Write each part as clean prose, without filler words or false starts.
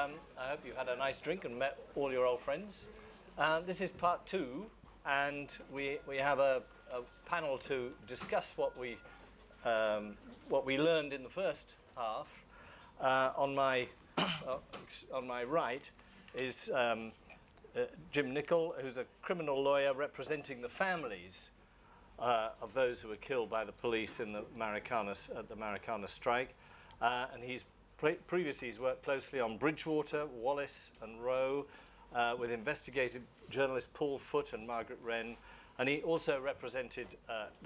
I hope you had a nice drink and met all your old friends. This is part two, and we have a panel to discuss what we learned in the first half. On my right is Jim Nichol, who's a criminal lawyer representing the families of those who were killed by the police in the Marikana, at the Marikana strike. And previously he's worked closely on Bridgewater, Wallace and Rowe, with investigative journalist Paul Foot and Margaret Wren. And he also represented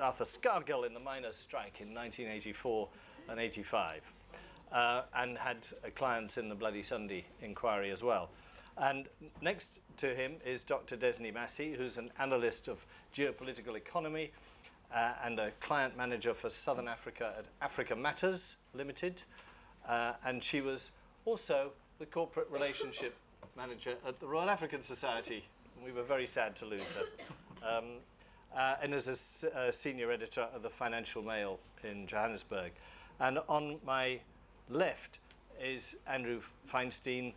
Arthur Scargill in the miners' strike in 1984 and 85. And had clients in the Bloody Sunday inquiry as well. And next to him is Dr. Desné Masie, who's an analyst of geopolitical economy and a client manager for Southern Africa at Africa Matters Limited. And she was also the corporate relationship manager at the Royal African Society. We were very sad to lose her. And as a senior editor of the Financial Mail in Johannesburg. And on my left is Andrew Feinstein,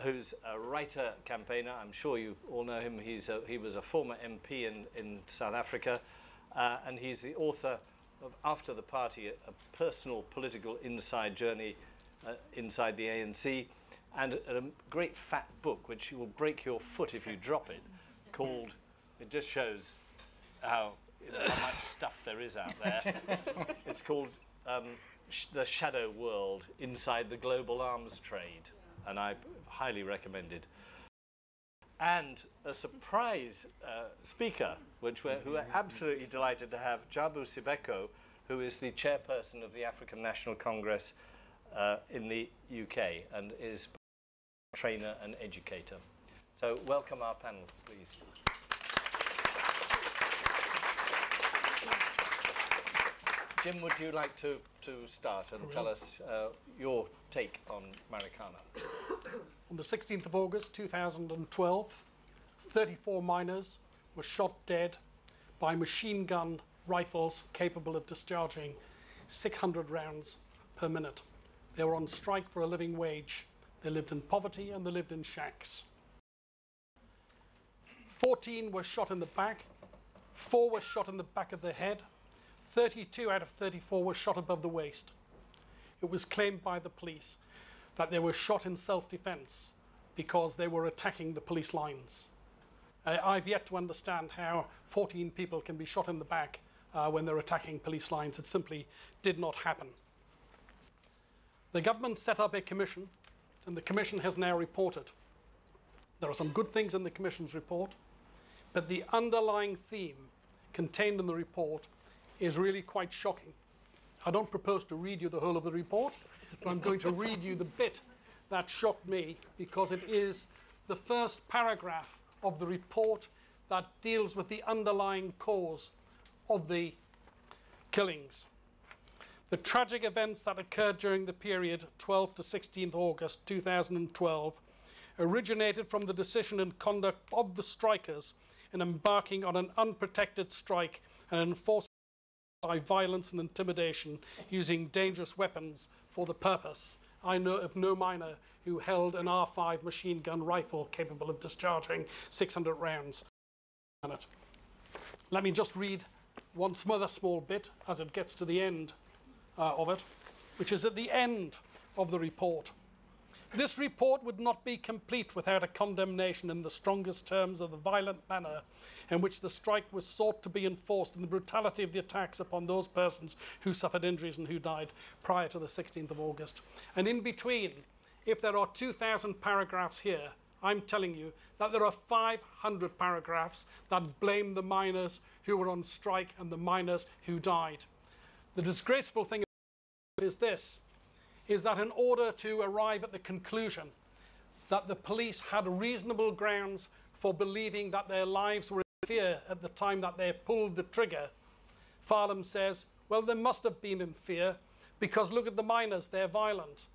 who's a writer campaigner. I'm sure you all know him. He was a former MP in South Africa, and he's the author of After the Party: A Personal Political Inside Journey Inside the ANC, and a great fat book which will break your foot if you drop it, called It Just Shows how much stuff there is out there. It's called The Shadow World Inside the Global Arms Trade, and I highly recommend it. And a surprise speaker, who we're absolutely delighted to have, Jabu Sibeko, who is the chairperson of the African National Congress in the UK and is a trainer and educator. So welcome our panel, please. Jim, would you like to start and tell us your take on Marikana? On the 16th of August 2012, 34 miners were shot dead by machine gun rifles capable of discharging 600 rounds per minute. They were on strike for a living wage. They lived in poverty and they lived in shacks. 14 were shot in the back. 4 were shot in the back of the head. 32 out of 34 were shot above the waist. It was claimed by the police that they were shot in self-defense because they were attacking the police lines. I've yet to understand how 14 people can be shot in the back when they're attacking police lines. It simply did not happen. The government set up a commission, and the commission has now reported. There are some good things in the commission's report, but the underlying theme contained in the report is really quite shocking. I don't propose to read you the whole of the report, but I'm going to read you the bit that shocked me, because it is the first paragraph of the report that deals with the underlying cause of the killings. The tragic events that occurred during the period 12 to 16th August 2012 originated from the decision and conduct of the strikers in embarking on an unprotected strike and enforcing by violence and intimidation using dangerous weapons for the purpose. I know of no miner who held an R5 machine gun rifle capable of discharging 600 rounds per minute. Let me just read one other small bit as it gets to the end of it, which is at the end of the report. This report would not be complete without a condemnation in the strongest terms of the violent manner in which the strike was sought to be enforced and the brutality of the attacks upon those persons who suffered injuries and who died prior to the 16th of August. And in between, if there are 2,000 paragraphs here, I'm telling you that there are 500 paragraphs that blame the miners who were on strike and the miners who died. The disgraceful thing is this. Is that in order to arrive at the conclusion that the police had reasonable grounds for believing that their lives were in fear at the time that they pulled the trigger, Farlam says, well, they must have been in fear because look at the miners, they're violent.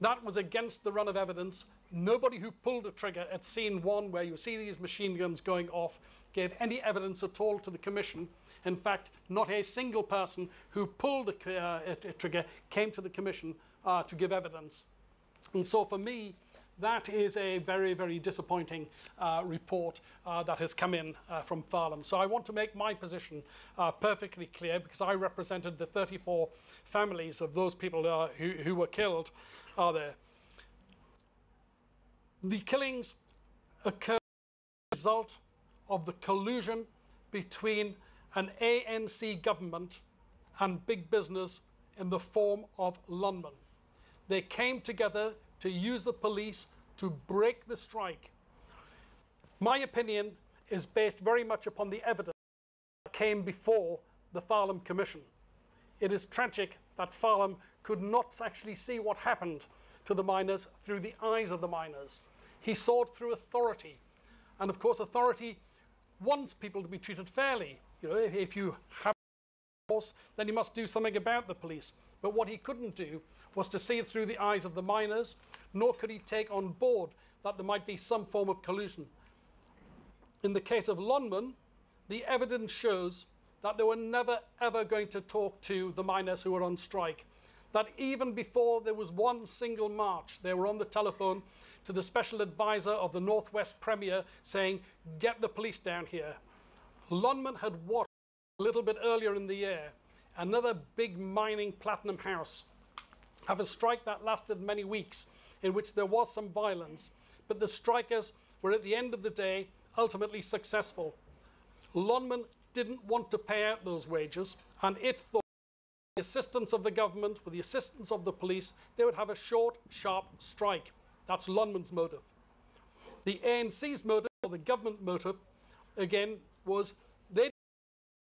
That was against the run of evidence. Nobody who pulled a trigger at scene one, where you see these machine guns going off, gave any evidence at all to the commission. In fact, not a single person who pulled a trigger came to the commission to give evidence. And so for me, that is a very, very disappointing report that has come in from Farlam. So I want to make my position perfectly clear, because I represented the 34 families of those people who were killed there. The killings occurred as a result of the collusion between an ANC government and big business in the form of Lonmin. They came together to use the police to break the strike. My opinion is based very much upon the evidence that came before the Farlam Commission. It is tragic that Farlam could not actually see what happened to the miners through the eyes of the miners. He saw it through authority. And of course, authority wants people to be treated fairly. You know, if you have force, then you must do something about the police. But what he couldn't do was to see it through the eyes of the miners, nor could he take on board that there might be some form of collusion. In the case of Lonmin, the evidence shows that they were never, ever going to talk to the miners who were on strike. That even before there was one single march, they were on the telephone to the special advisor of the Northwest Premier saying, get the police down here. Lonmin had watched a little bit earlier in the year another big mining platinum house have a strike that lasted many weeks, in which there was some violence, but the strikers were at the end of the day ultimately successful. Lonmin didn't want to pay out those wages, and it thought with the assistance of the government, with the assistance of the police, they would have a short, sharp strike. That's Lonmin's motive. The ANC's motive, or the government motive, again, was they didn't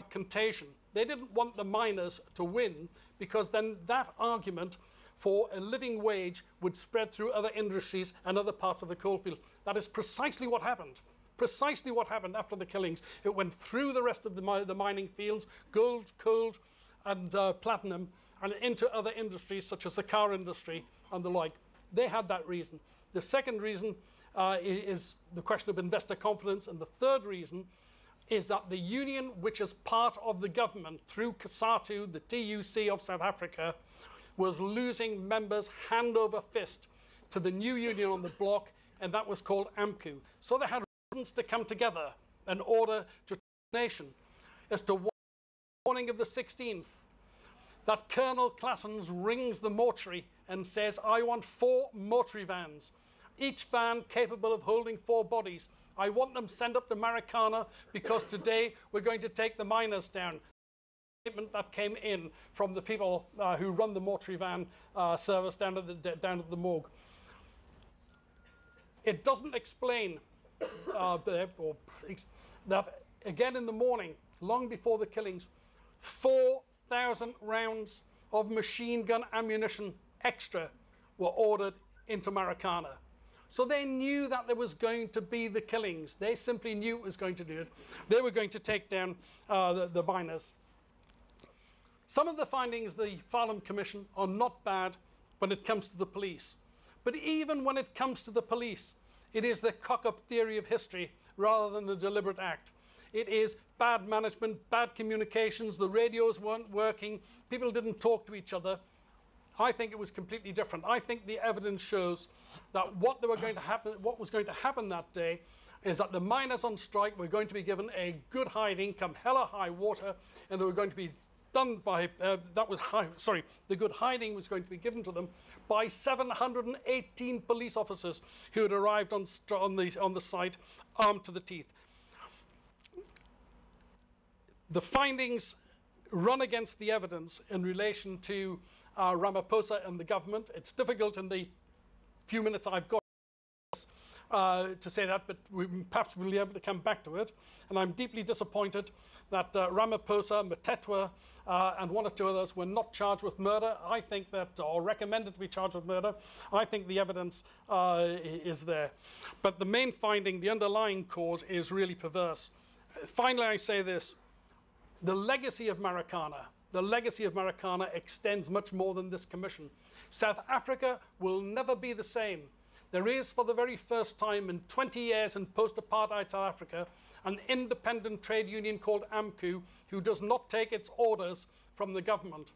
want contagion. They didn't want the miners to win, because then that argument for a living wage would spread through other industries and other parts of the coalfield. That is precisely what happened. Precisely what happened after the killings. It went through the rest of the mining fields, gold, coal, and platinum, and into other industries such as the car industry and the like. They had that reason. The second reason is the question of investor confidence, and the third reason is that the union, which is part of the government through COSATU, the TUC of South Africa, was losing members hand over fist to the new union on the block, and that was called AMCU. So they had reasons to come together in order to the nation. As to what morning of the 16th, that Colonel Classens rings the mortuary and says, I want 4 mortuary vans, each van capable of holding 4 bodies. I want them sent up to Marikana, because today we're going to take the miners down. The statement that came in from the people who run the mortuary van service down at the morgue. It doesn't explain that, again, in the morning, long before the killings, 4,000 rounds of machine gun ammunition extra were ordered into Marikana. So they knew that there was going to be the killings. They simply knew it was going to do it. They were going to take down the miners. Some of the findings of the Farlam Commission are not bad when it comes to the police. But even when it comes to the police, it is the cock-up theory of history rather than the deliberate act. It is bad management, bad communications, the radios weren't working, people didn't talk to each other. I think it was completely different. I think the evidence shows that what was going to happen that day is that the miners on strike were going to be given a good hiding, come hell or high water, and they were going to be done by, the good hiding was going to be given to them by 718 police officers who had arrived on the site armed to the teeth. The findings run against the evidence in relation to Ramaphosa and the government. It's difficult in the few minutes I've got to say that, but perhaps we'll be able to come back to it. And I'm deeply disappointed that Ramaphosa, Matetwa, and one or two others were not charged with murder. I think that, or recommended to be charged with murder. I think the evidence is there. But the main finding, the underlying cause, is really perverse. Finally, I say this. The legacy of Marikana, the legacy of Marikana extends much more than this commission. South Africa will never be the same. There is, for the very first time in 20 years in post-apartheid South Africa, an independent trade union called AMCU who does not take its orders from the government.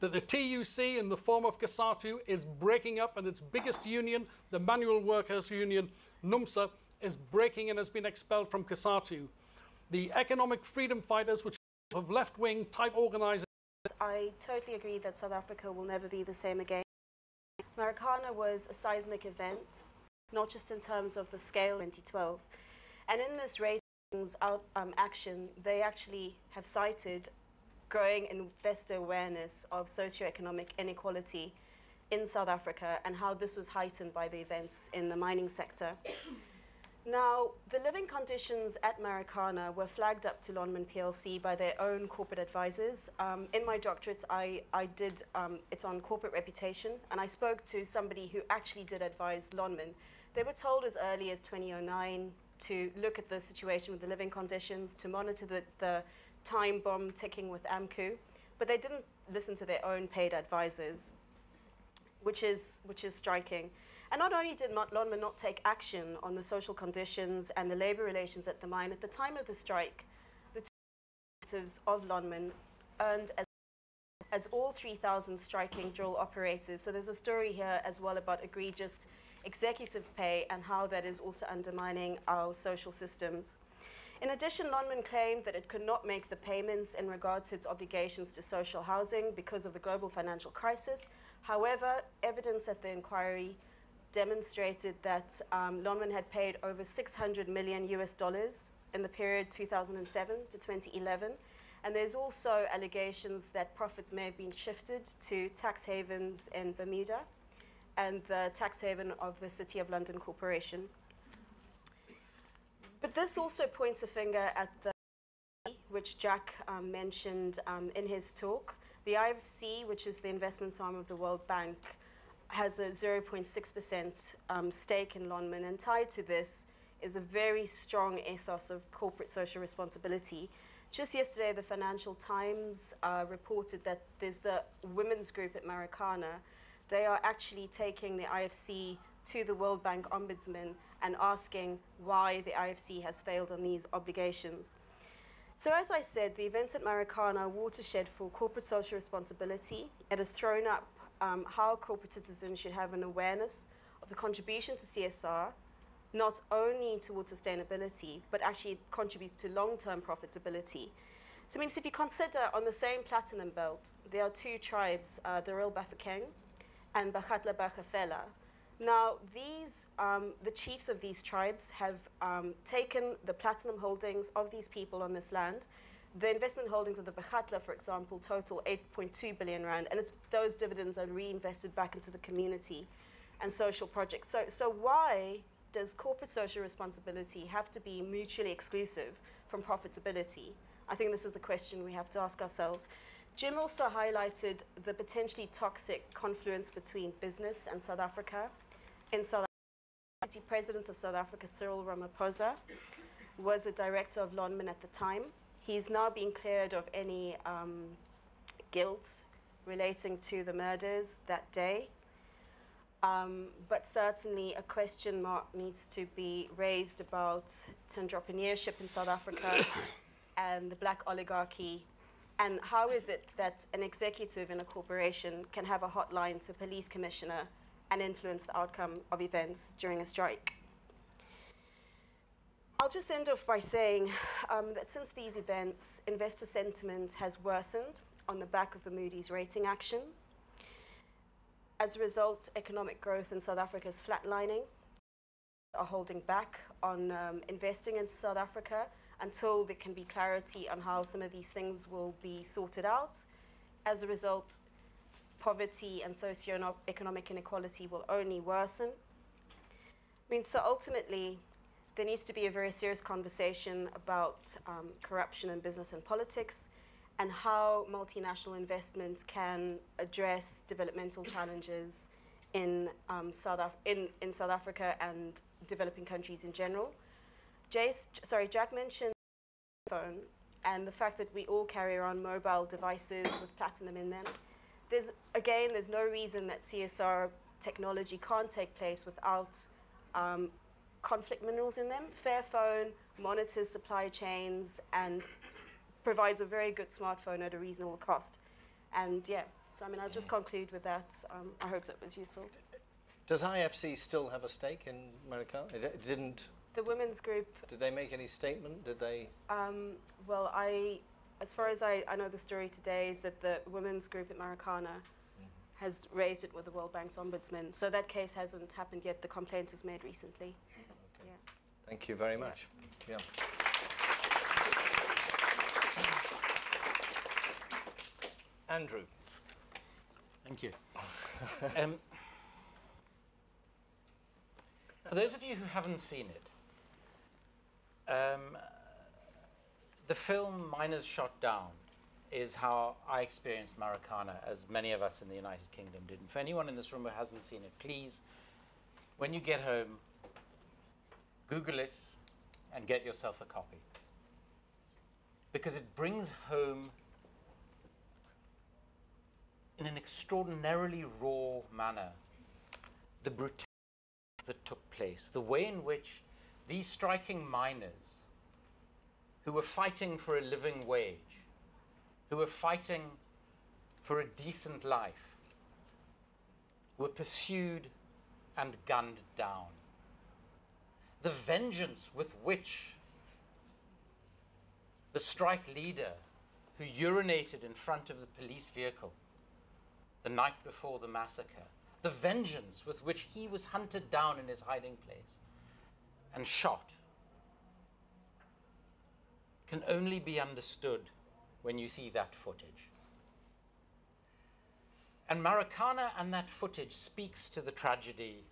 that the TUC in the form of COSATU is breaking up, and its biggest union, the Manual Workers Union, NUMSA, is breaking and has been expelled from COSATU. The Economic Freedom Fighters, which have left-wing type organisations. I totally agree that South Africa will never be the same again. Marikana was a seismic event, not just in terms of the scale in 2012. And in this ratings action, they actually have cited growing investor awareness of socioeconomic inequality in South Africa and how this was heightened by the events in the mining sector. Now, the living conditions at Marikana were flagged up to Lonmin PLC by their own corporate advisors. In my doctorate, it's on corporate reputation, and I spoke to somebody who actually did advise Lonmin. They were told as early as 2009 to look at the situation with the living conditions, to monitor the time bomb ticking with AMCU, but they didn't listen to their own paid advisors, which is striking. And not only did Lonmin not take action on the social conditions and the labor relations at the mine, at the time of the strike, the two representatives of Lonmin earned as all 3,000 striking drill operators. So there's a story here as well about egregious executive pay and how that is also undermining our social systems. In addition, Lonmin claimed that it could not make the payments in regard to its obligations to social housing because of the global financial crisis. However, evidence at the inquiry demonstrated that Lonmin had paid over $600 million in the period 2007 to 2011. And there's also allegations that profits may have been shifted to tax havens in Bermuda and the tax haven of the City of London Corporation. But this also points a finger at the IFC, which Jack mentioned in his talk. The IFC, which is the investment arm of the World Bank, has a 0.6% stake in Lonmin, and tied to this is a very strong ethos of corporate social responsibility. Just yesterday, the Financial Times reported that there's the women's group at Marikana. They are actually taking the IFC to the World Bank Ombudsman and asking why the IFC has failed on these obligations. So as I said, the events at Marikana are watershed for corporate social responsibility. It has thrown up how corporate citizens should have an awareness of the contribution to CSR, not only towards sustainability, but actually it contributes to long-term profitability. So it means if you consider on the same platinum belt, there are two tribes, the Royal Bafokeng and Bakgatla Bagafela. Now, these, the chiefs of these tribes have taken the platinum holdings of these people on this land. The investment holdings of the Bakgatla, for example, total 8.2 billion rand, and it's, those dividends are reinvested back into the community and social projects. So why does corporate social responsibility have to be mutually exclusive from profitability? I think this is the question we have to ask ourselves. Jim also highlighted the potentially toxic confluence between business and South Africa. In South Africa, the President of South Africa, Cyril Ramaphosa, was a director of Lonmin at the time. He's now been cleared of any guilt relating to the murders that day. But certainly a question mark needs to be raised about entrepreneurship in South Africa and the black oligarchy. And how is it that an executive in a corporation can have a hotline to a police commissioner and influence the outcome of events during a strike? I'll just end off by saying that since these events, investor sentiment has worsened on the back of the Moody's rating action. As a result, economic growth in South Africa is flatlining. Are holding back on investing into South Africa until there can be clarity on how some of these things will be sorted out. As a result, poverty and socioeconomic inequality will only worsen. I mean, so ultimately, there needs to be a very serious conversation about corruption in business and politics, and how multinational investments can address developmental challenges in South Africa and developing countries in general. Jack mentioned the phone and the fact that we all carry around mobile devices with platinum in them. There's no reason that CSR technology can't take place without conflict minerals in them. Fairphone monitors supply chains and provides a very good smartphone at a reasonable cost. And yeah, So, I mean, I'll just conclude with that. I hope that was useful. Does IFC still have a stake in Marikana? It didn't... The women's group... Did they make any statement? Did they... Well, as far as I know, the story today is that the women's group at Marikana has raised it with the World Bank's Ombudsman. So that case hasn't happened yet. The complaint was made recently. Okay. Yeah. Thank you very much. Yeah. Andrew. Thank you. For those of you who haven't seen it, the film Miners Shot Down is how I experienced Marikana, as many of us in the United Kingdom did. And for anyone in this room who hasn't seen it, please, when you get home, Google it and get yourself a copy. Because it brings home, in an extraordinarily raw manner, the brutality that took place, the way in which these striking miners who were fighting for a living wage, who were fighting for a decent life, were pursued and gunned down. The vengeance with which the strike leader who urinated in front of the police vehicle the night before the massacre, the vengeance with which he was hunted down in his hiding place and shot, can only be understood when you see that footage. And Marikana and that footage speaks to the tragedy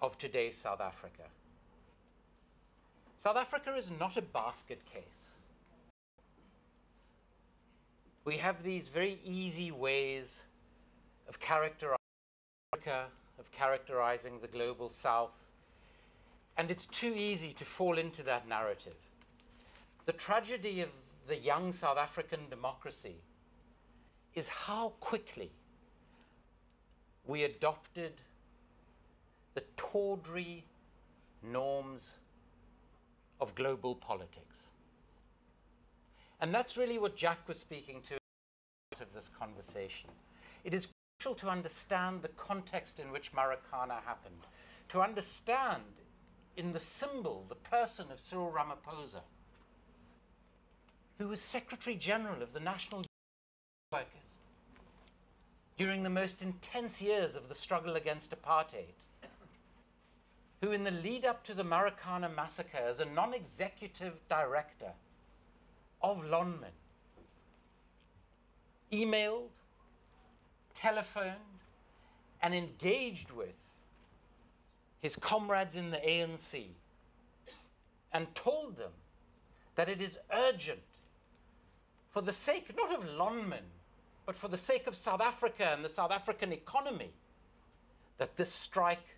of today's South Africa. South Africa is not a basket case. We have these very easy ways of characterizing Africa, of characterizing the global South, and it's too easy to fall into that narrative. The tragedy of the young South African democracy is how quickly we adopted the tawdry norms of global politics. And that's really what Jack was speaking to of this conversation. It is crucial to understand the context in which Marikana happened, to understand in the symbol, the person of Cyril Ramaphosa, who was Secretary General of the National Union of Mineworkers during the most intense years of the struggle against apartheid, who in the lead up to the Marikana massacre as a non-executive director of Lonmin emailed, telephoned, and engaged with his comrades in the ANC and told them that it is urgent, for the sake not of Lonmin, but for the sake of South Africa and the South African economy, that this strike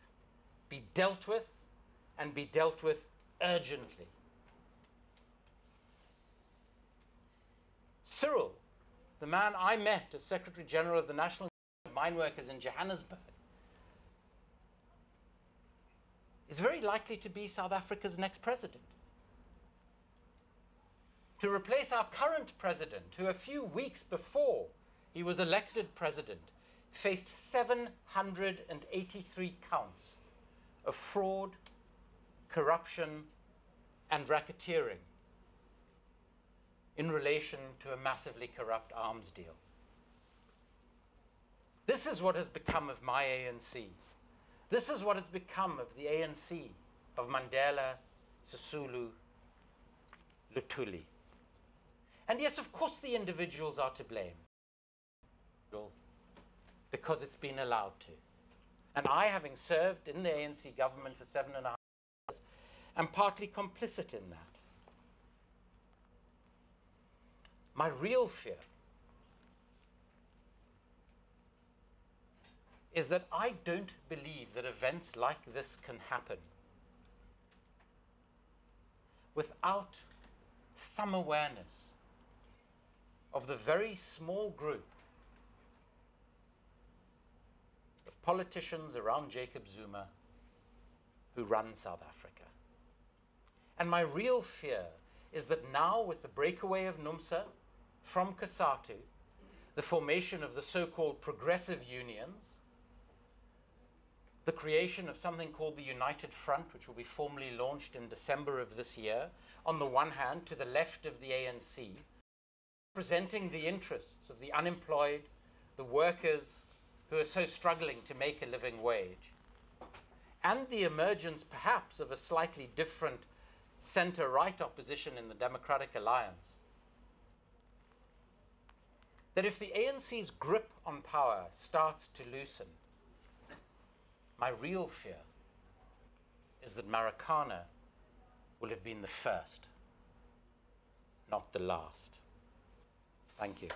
be dealt with and be dealt with urgently. Cyril, the man I met as Secretary General of the National Union of Mineworkers in Johannesburg, is very likely to be South Africa's next president, to replace our current president, who a few weeks before he was elected president faced 783 counts of fraud, corruption, and racketeering in relation to a massively corrupt arms deal. This is what has become of my ANC. This is what has become of the ANC of Mandela, Sisulu, Luthuli. And yes, of course, the individuals are to blame, because it's been allowed to. And I, having served in the ANC government for 7.5 years, am partly complicit in that. My real fear is that I don't believe that events like this can happen without some awareness of the very small group of politicians around Jacob Zuma who run South Africa. And my real fear is that now, with the breakaway of NUMSA from COSATU, the formation of the so-called progressive unions, the creation of something called the United Front, which will be formally launched in December of this year, on the one hand, to the left of the ANC, representing the interests of the unemployed, the workers who are so struggling to make a living wage, and the emergence, perhaps, of a slightly different center-right opposition in the Democratic Alliance. That if the ANC's grip on power starts to loosen, my real fear is that Marikana will have been the first, not the last. Thank you.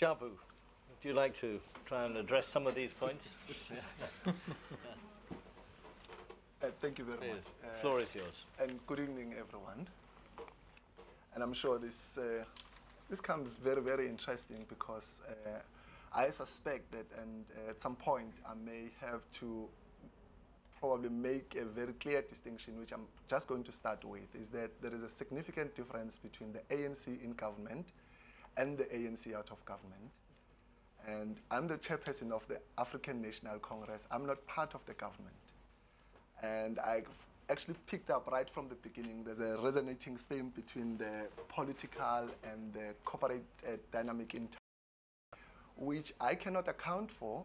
Jabu, would you like to try and address some of these points? Thank you very much. The floor is yours. And good evening, everyone. And I'm sure this comes very, very interesting because I suspect that, and at some point, I may have to probably make a very clear distinction, which I'm just going to start with, is that there is a significant difference between the ANC in government and the ANC out of government. And I'm the chairperson of the African National Congress. I'm not part of the government. And I actually picked up right from the beginning, there's a resonating theme between the political and the corporate dynamic in which I cannot account for.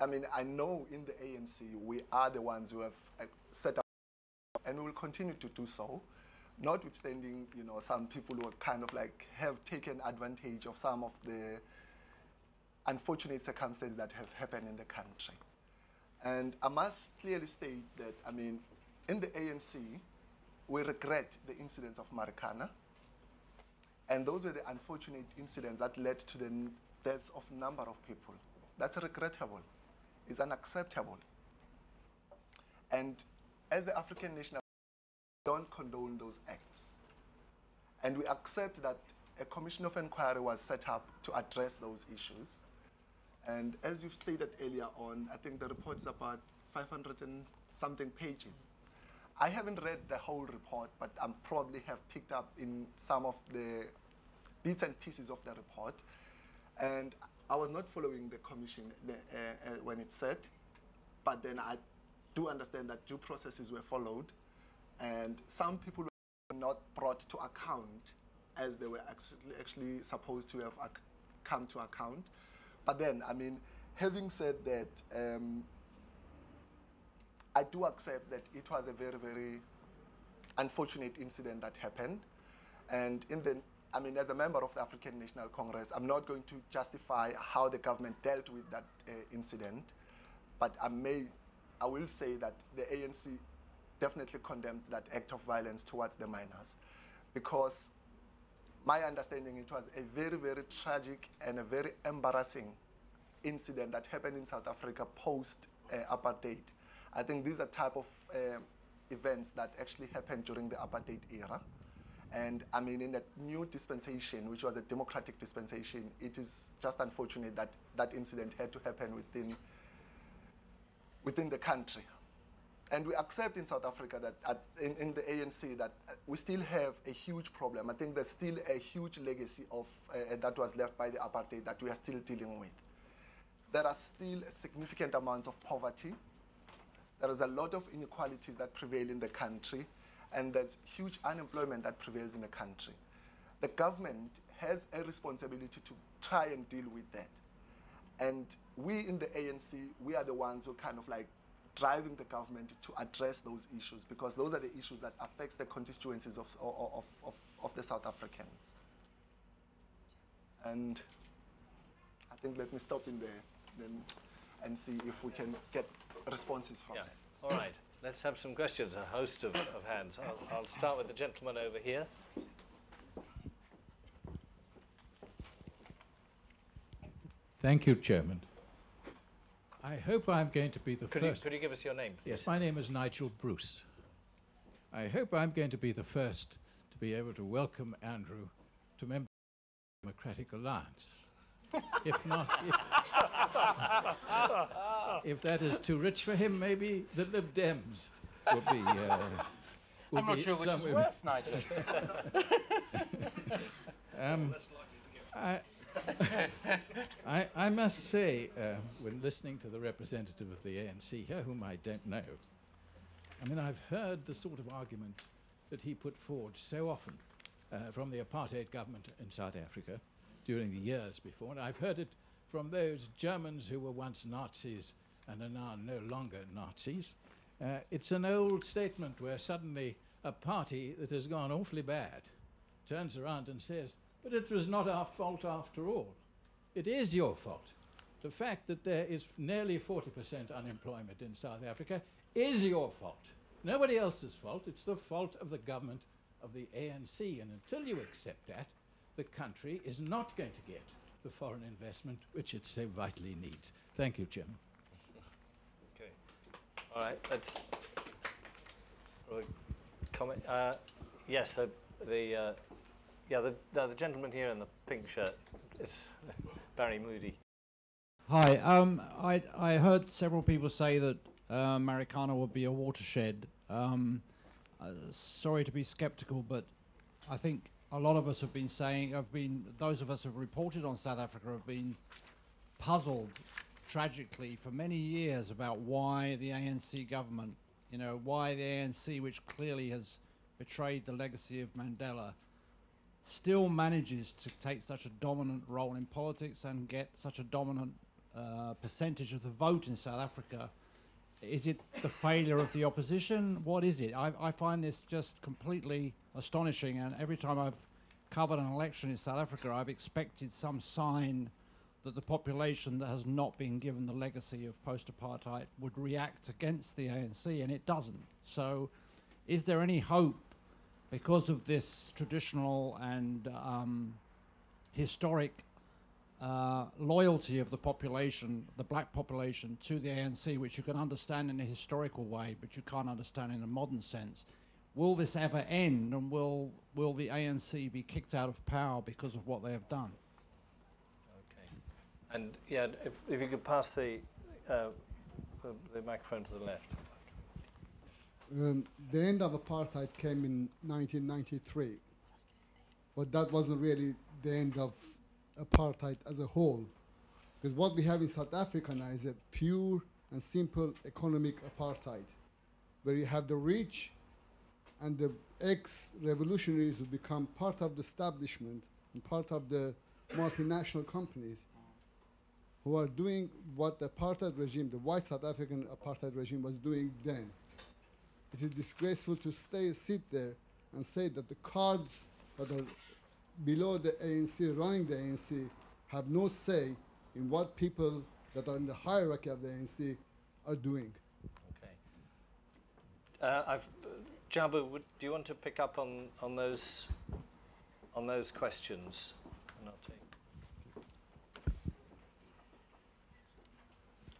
I know in the ANC we are the ones who have set up and we will continue to do so, notwithstanding some people who are kind of like have taken advantage of some of the unfortunate circumstances that have happened in the country. And I must clearly state that, in the ANC, we regret the incidents of Marikana. And those were the unfortunate incidents that led to the deaths of a number of people. That's regrettable. It's unacceptable. And as the African National Congress, we don't condone those acts. And we accept that a commission of inquiry was set up to address those issues. And as you've stated earlier on, I think the report is about 500 and something pages. I haven't read the whole report, but I probably have picked up in some of the bits and pieces of the report. And I was not following the commission when it said, but then I do understand that due processes were followed, and some people were not brought to account as they were actually supposed to have come to account. But then, having said that, I do accept that it was a very, very unfortunate incident that happened. And as a member of the African National Congress, I'm not going to justify how the government dealt with that incident. But I will say that the ANC definitely condemned that act of violence towards the miners, because my understanding, it was a very, very tragic and a very embarrassing incident that happened in South Africa post-apartheid. I think these are type of events that actually happened during the apartheid era. And in that new dispensation, which was a democratic dispensation, it is just unfortunate that that incident had to happen within the country. And we accept in South Africa that, in the ANC, that we still have a huge problem. I think there's still a huge legacy of that was left by the apartheid that we are still dealing with. There are still significant amounts of poverty. There is a lot of inequalities that prevail in the country. And there's huge unemployment that prevails in the country. The government has a responsibility to try and deal with that. And we in the ANC, we are the ones who kind of like driving the government to address those issues, because those are the issues that affects the constituencies of the South Africans. And I think let me stop in there then and see if we can get responses from that. All right, let's have some questions, a host of hands. I'll start with the gentleman over here. Thank you, Chairman. I hope I'm going to be the first... Could you give us your name, please? Yes, my name is Nigel Bruce. I hope I'm going to be the first to be able to welcome Andrew to member of the Democratic Alliance. If not... If that is too rich for him, maybe the Lib Dems. would be. I'm not sure which is worse, Nigel. I must say, when listening to the representative of the ANC here, whom I don't know, I mean, I've heard the sort of argument that he put forward so often from the apartheid government in South Africa during the years before, and I've heard it from those Germans who were once Nazis and are now no longer Nazis. It's an old statement where suddenly a party that has gone awfully bad turns around and says, but it was not our fault after all. It is your fault. The fact that there is nearly 40% unemployment in South Africa is your fault. Nobody else's fault. It's the fault of the government of the ANC. And until you accept that, the country is not going to get the foreign investment which it so vitally needs. Thank you, Jim. Okay. All right. That's a comment. Yes, the gentleman here in the pink shirt, it's Barry Moody. Hi. I heard several people say that Marikana would be a watershed. Sorry to be sceptical, but I think a lot of us have been saying, those of us who have reported on South Africa have been puzzled, tragically, for many years about why the ANC government, you know, why the ANC, which clearly has betrayed the legacy of Mandela, still manages to take such a dominant role in politics and get such a dominant percentage of the vote in South Africa. Is it the failure of the opposition? What is it? I find this just completely astonishing, and every time I've covered an election in South Africa, I've expected some sign that the population that has not been given the legacy of post-apartheid would react against the ANC, and it doesn't. So is there any hope, because of this traditional and historic loyalty of the population, the black population, to the ANC, which you can understand in a historical way, but you can't understand in a modern sense? Will this ever end, and will the ANC be kicked out of power because of what they have done? Okay. And yeah, if you could pass the microphone to the left. The end of apartheid came in 1993, but that wasn't really the end of apartheid as a whole, because what we have in South Africa now is a pure and simple economic apartheid, where you have the rich and the ex-revolutionaries who become part of the establishment and part of the multinational companies who are doing what the apartheid regime, the white South African apartheid regime, was doing then. It is disgraceful to sit there and say that the cards that are below the ANC, running the ANC, have no say in what people that are in the hierarchy of the ANC are doing. Okay. Jabu, do you want to pick up on those questions? And I'll take.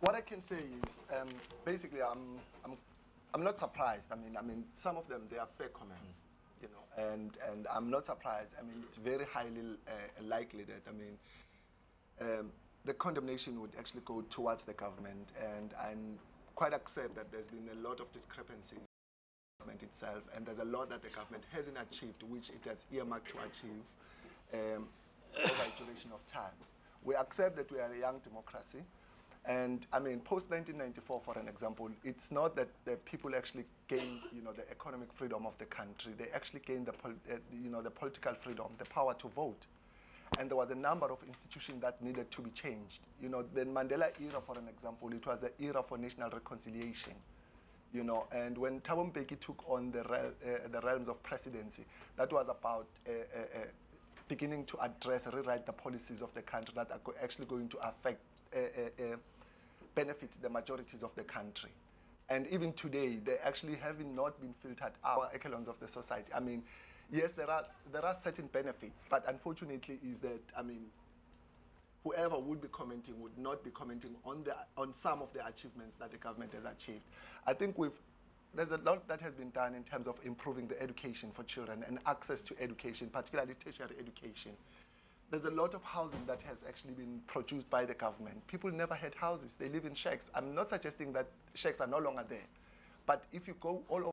What I can say is, basically, I'm not surprised. I mean, some of them, they are fair comments, you know, and I'm not surprised. I mean, it's very highly likely that, the condemnation would actually go towards the government, and I'm quite accept that there's been a lot of discrepancies in the government itself, and there's a lot that the government hasn't achieved, which it has earmarked to achieve over a duration of time. We accept that we are a young democracy. And I mean, post-1994, for an example, it's not that the people actually gained, you know, the economic freedom of the country. They actually gained the political freedom, the power to vote. And there was a number of institutions that needed to be changed. You know, the Mandela era, for an example, it was the era for national reconciliation. You know, and when Thabo Mbeki took on the realms of presidency, that was about beginning to address, rewrite the policies of the country that are actually going to affect benefit the majorities of the country. And even today, they actually have not been filtered out, echelons of the society. I mean, yes, there are certain benefits, but unfortunately is that, I mean, whoever would be commenting would not be commenting on some of the achievements that the government has achieved. I think there's a lot that has been done in terms of improving the education for children and access to education, particularly tertiary education. There's a lot of housing that has actually been produced by the government. People never had houses. They live in shacks. I'm not suggesting that shacks are no longer there. But if you go all over,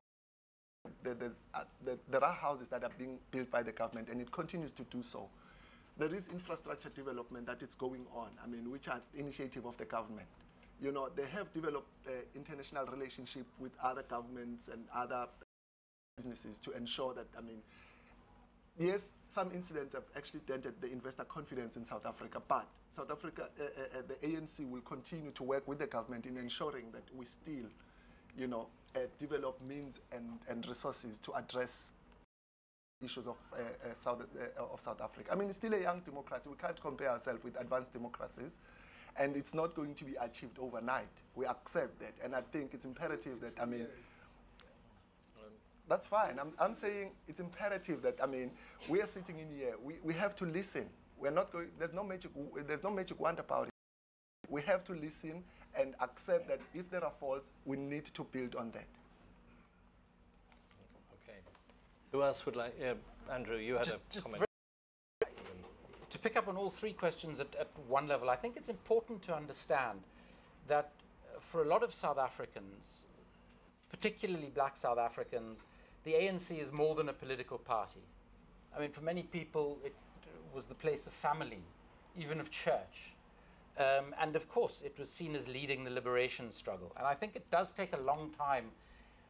there are houses that are being built by the government, and it continues to do so. There is infrastructure development that is going on, I mean, which are initiative of the government. You know, they have developed international relationship with other governments and other businesses to ensure that, I mean, yes, some incidents have actually dented the investor confidence in South Africa, but South Africa, the ANC will continue to work with the government in ensuring that we still, you know, develop means and resources to address issues of South Africa. I mean, it's still a young democracy. We can't compare ourselves with advanced democracies, and it's not going to be achieved overnight. We accept that, and I think it's imperative that, I mean, that's fine. I'm saying it's imperative that, I mean, we are sitting in here. We have to listen. We're not going, there's no magic wand about it. We have to listen and accept that if there are faults, we need to build on that. Okay. Who else would like, Andrew, you had a comment. To pick up on all three questions at one level, I think it's important to understand that for a lot of South Africans, particularly black South Africans, the ANC is more than a political party. I mean, for many people, it was the place of family, even of church. And of course, it was seen as leading the liberation struggle. And I think it does take a long time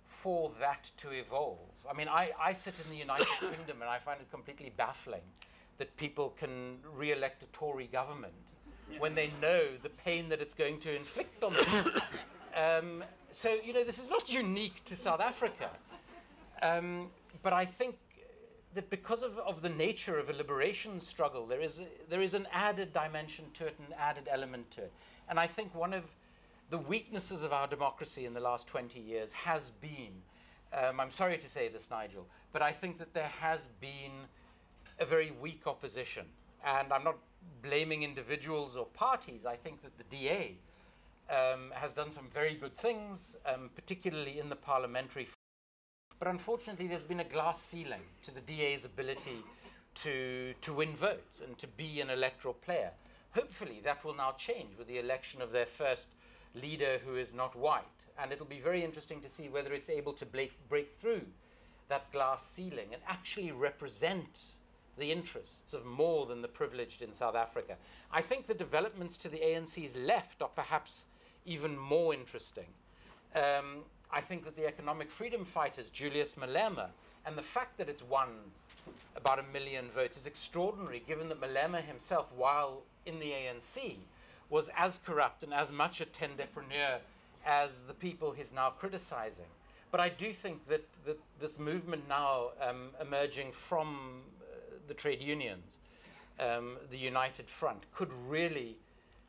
for that to evolve. I mean, I sit in the United Kingdom, and I find it completely baffling that people can re-elect a Tory government when they know the pain that it's going to inflict on them. So, you know, this is not unique to South Africa. But I think that because of the nature of a liberation struggle, there is an added dimension to it, an added element to it. And I think one of the weaknesses of our democracy in the last 20 years has been, I'm sorry to say this, Nigel, but I think that there has been a very weak opposition. And I'm not blaming individuals or parties. I think that the DA has done some very good things, particularly in the parliamentary. But unfortunately, there's been a glass ceiling to the DA's ability to win votes and to be an electoral player. Hopefully, that will now change with the election of their first leader who is not white. And it'll be very interesting to see whether it's able to break through that glass ceiling and actually represent the interests of more than the privileged in South Africa. I think the developments to the ANC's left are perhaps even more interesting. I think that the Economic Freedom Fighters, Julius Malema, and the fact that it's won about 1 million votes is extraordinary, given that Malema himself, while in the ANC, was as corrupt and as much a tenderpreneur as the people he's now criticizing. But I do think that this movement now emerging from the trade unions, the United Front, could really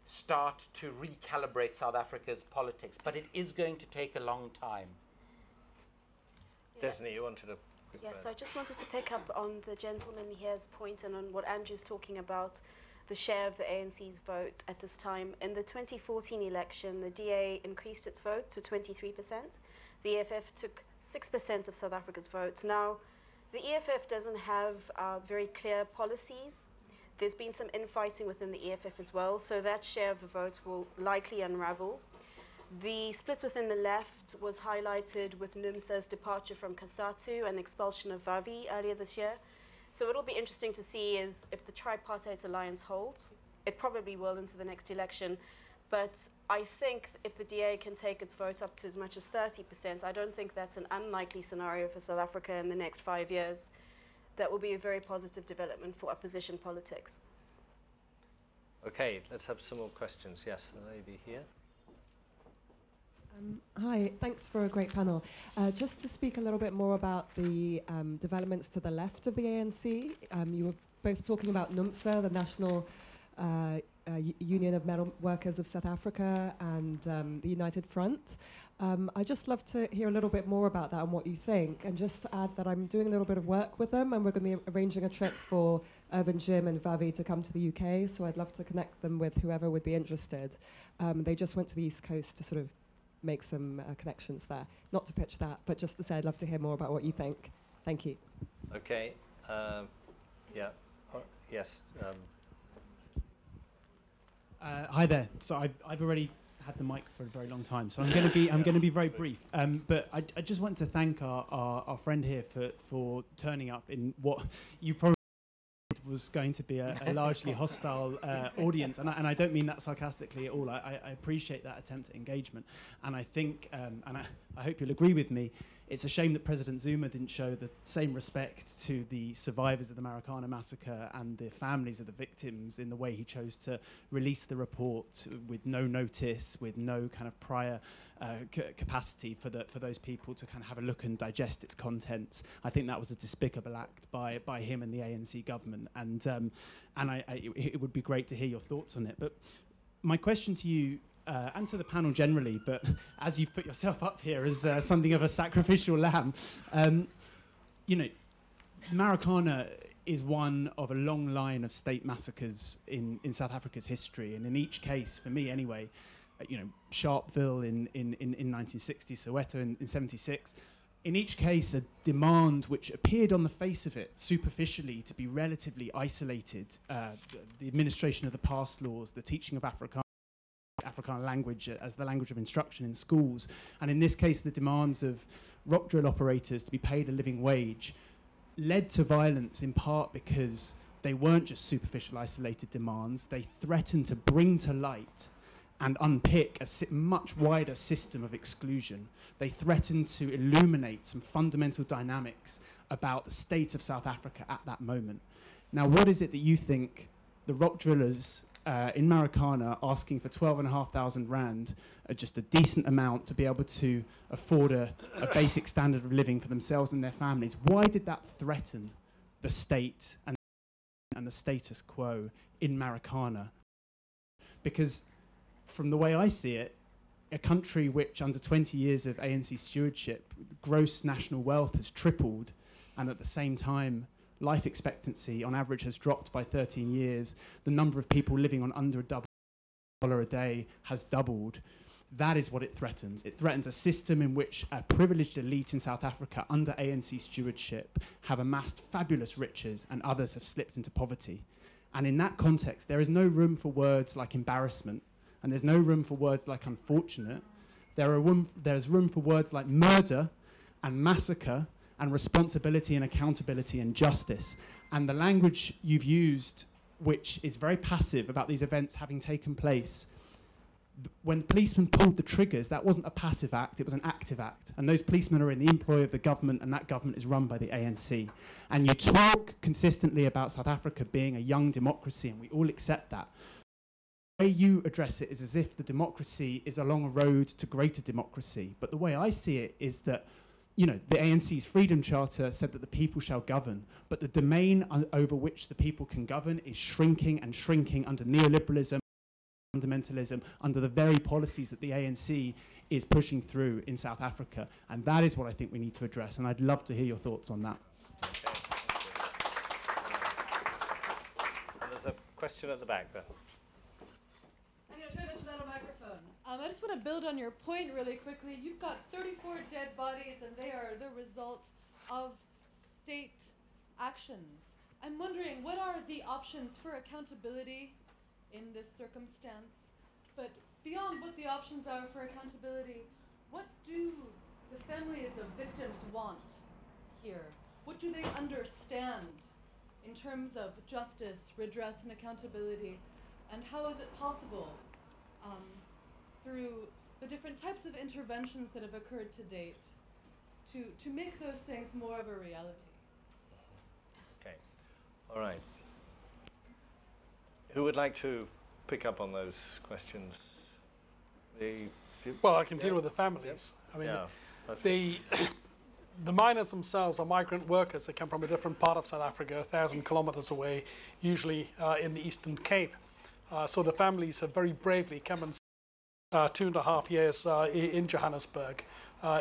start to recalibrate South Africa's politics, but it is going to take a long time. Yeah. Desné, you wanted to... Yeah, so I just wanted to pick up on the gentleman here's point and on what Andrew's talking about, the share of the ANC's vote at this time. In the 2014 election, the DA increased its vote to 23%. The EFF took 6% of South Africa's votes. Now, the EFF doesn't have very clear policies. There's been some infighting within the EFF as well, so that share of the vote will likely unravel. The split within the left was highlighted with NUMSA's departure from COSATU and expulsion of Vavi earlier this year. So it'll be interesting to see is if the tripartite alliance holds. It probably will into the next election. But I think if the DA can take its vote up to as much as 30%, I don't think that's an unlikely scenario for South Africa in the next 5 years. That will be a very positive development for opposition politics. Okay, let's have some more questions. Yes, the lady here. Hi, thanks for a great panel. Just to speak a little bit more about the developments to the left of the ANC, you were both talking about NUMSA, the National Union of Mineworkers of South Africa, and the United Front. I'd just love to hear a little bit more about that and what you think. And just to add that I'm doing a little bit of work with them, and we're going to be arranging a trip for Urban Jim and Vavi to come to the UK, so I'd love to connect them with whoever would be interested. They just went to the East Coast to sort of make some connections there. Not to pitch that, but just to say I'd love to hear more about what you think. Thank you. Okay. Yeah. Yes. Hi there. So I've already had the mic for a very long time, so I'm going to be very brief. But I just want to thank our friend here for turning up in what you probably was going to be a largely hostile audience, and I don't mean that sarcastically at all. I appreciate that attempt at engagement, and I think, and I hope you'll agree with me, it's a shame that President Zuma didn't show the same respect to the survivors of the Marikana massacre and the families of the victims in the way he chose to release the report with no notice, with no kind of prior capacity for those people to kind of have a look and digest its contents. I think that was a despicable act by him and the ANC government, and it would be great to hear your thoughts on it. But my question to you, and to the panel generally, but as you've put yourself up here as something of a sacrificial lamb, you know, Marikana is one of a long line of state massacres in South Africa's history, and in each case, for me anyway, you know, Sharpeville in 1960, Soweto in 76, in each case a demand which appeared on the face of it superficially to be relatively isolated, the administration of the past laws, the teaching of African language as the language of instruction in schools, and in this case the demands of rock drill operators to be paid a living wage, led to violence in part because they weren't just superficial isolated demands, they threatened to bring to light and unpick a much wider system of exclusion. They threatened to illuminate some fundamental dynamics about the state of South Africa at that moment. Now, what is it that you think the rock drillers in Marikana asking for 12,500 rand, just a decent amount to be able to afford a basic standard of living for themselves and their families. Why did that threaten the state and the status quo in Marikana? Because from the way I see it, a country which under 20 years of ANC stewardship, gross national wealth has tripled, and at the same time life expectancy on average has dropped by 13 years. The number of people living on under $1 a day has doubled. That is what it threatens. It threatens a system in which a privileged elite in South Africa under ANC stewardship have amassed fabulous riches and others have slipped into poverty. And in that context, there is no room for words like embarrassment, and there's no room for words like unfortunate. There's room for words like murder and massacre and responsibility and accountability and justice. And the language you've used, which is very passive about these events having taken place, when policemen pulled the triggers, that wasn't a passive act, it was an active act. And those policemen are in the employ of the government, and that government is run by the ANC. And you talk consistently about South Africa being a young democracy, and we all accept that. The way you address it is as if the democracy is along a road to greater democracy. But the way I see it is that, you know, the ANC's Freedom Charter said that the people shall govern, but the domain over which the people can govern is shrinking and shrinking under neoliberalism, fundamentalism, under the very policies that the ANC is pushing through in South Africa. And that is what I think we need to address, and I'd love to hear your thoughts on that. There's a question at the back there. I just want to build on your point really quickly. You've got 34 dead bodies, and they are the result of state actions. I'm wondering, what are the options for accountability in this circumstance? But beyond what the options are for accountability, what do the families of victims want here? What do they understand in terms of justice, redress, and accountability? And how is it possible through the different types of interventions that have occurred to date to make those things more of a reality? Okay, all right. Who would like to pick up on those questions? Well, I can deal with the families. I mean, the miners themselves are migrant workers that come from a different part of South Africa, 1,000 kilometers away, usually in the Eastern Cape. So the families have very bravely come and 2.5 years in Johannesburg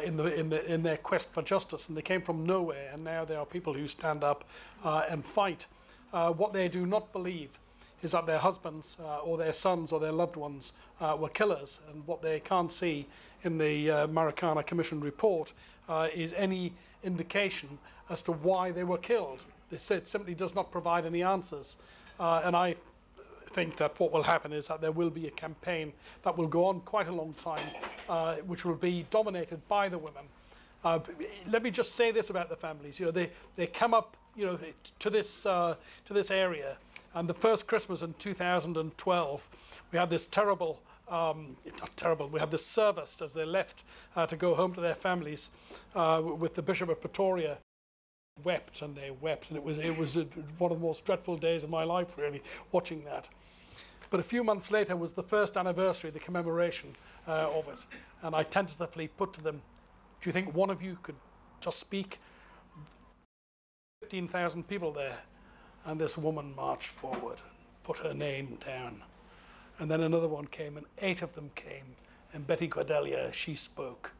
in their quest for justice, and they came from nowhere, and now there are people who stand up and fight. What they do not believe is that their husbands or their sons or their loved ones were killers, and what they can't see in the Marikana Commission report is any indication as to why they were killed. It simply does not provide any answers, and I think that what will happen is that there will be a campaign that will go on quite a long time, which will be dominated by the women. Let me just say this about the families. You know, they come up, you know, to this area. And the first Christmas in 2012, we had this terrible, not terrible, we had this service as they left to go home to their families with the Bishop of Pretoria. They wept, and it was one of the most dreadful days of my life, really, watching that. But a few months later was the first anniversary, the commemoration of it. And I tentatively put to them, do you think one of you could just speak? 15,000 people there. And this woman marched forward and put her name down. And then another one came, and 8 of them came. And Betty Cordelia, she spoke.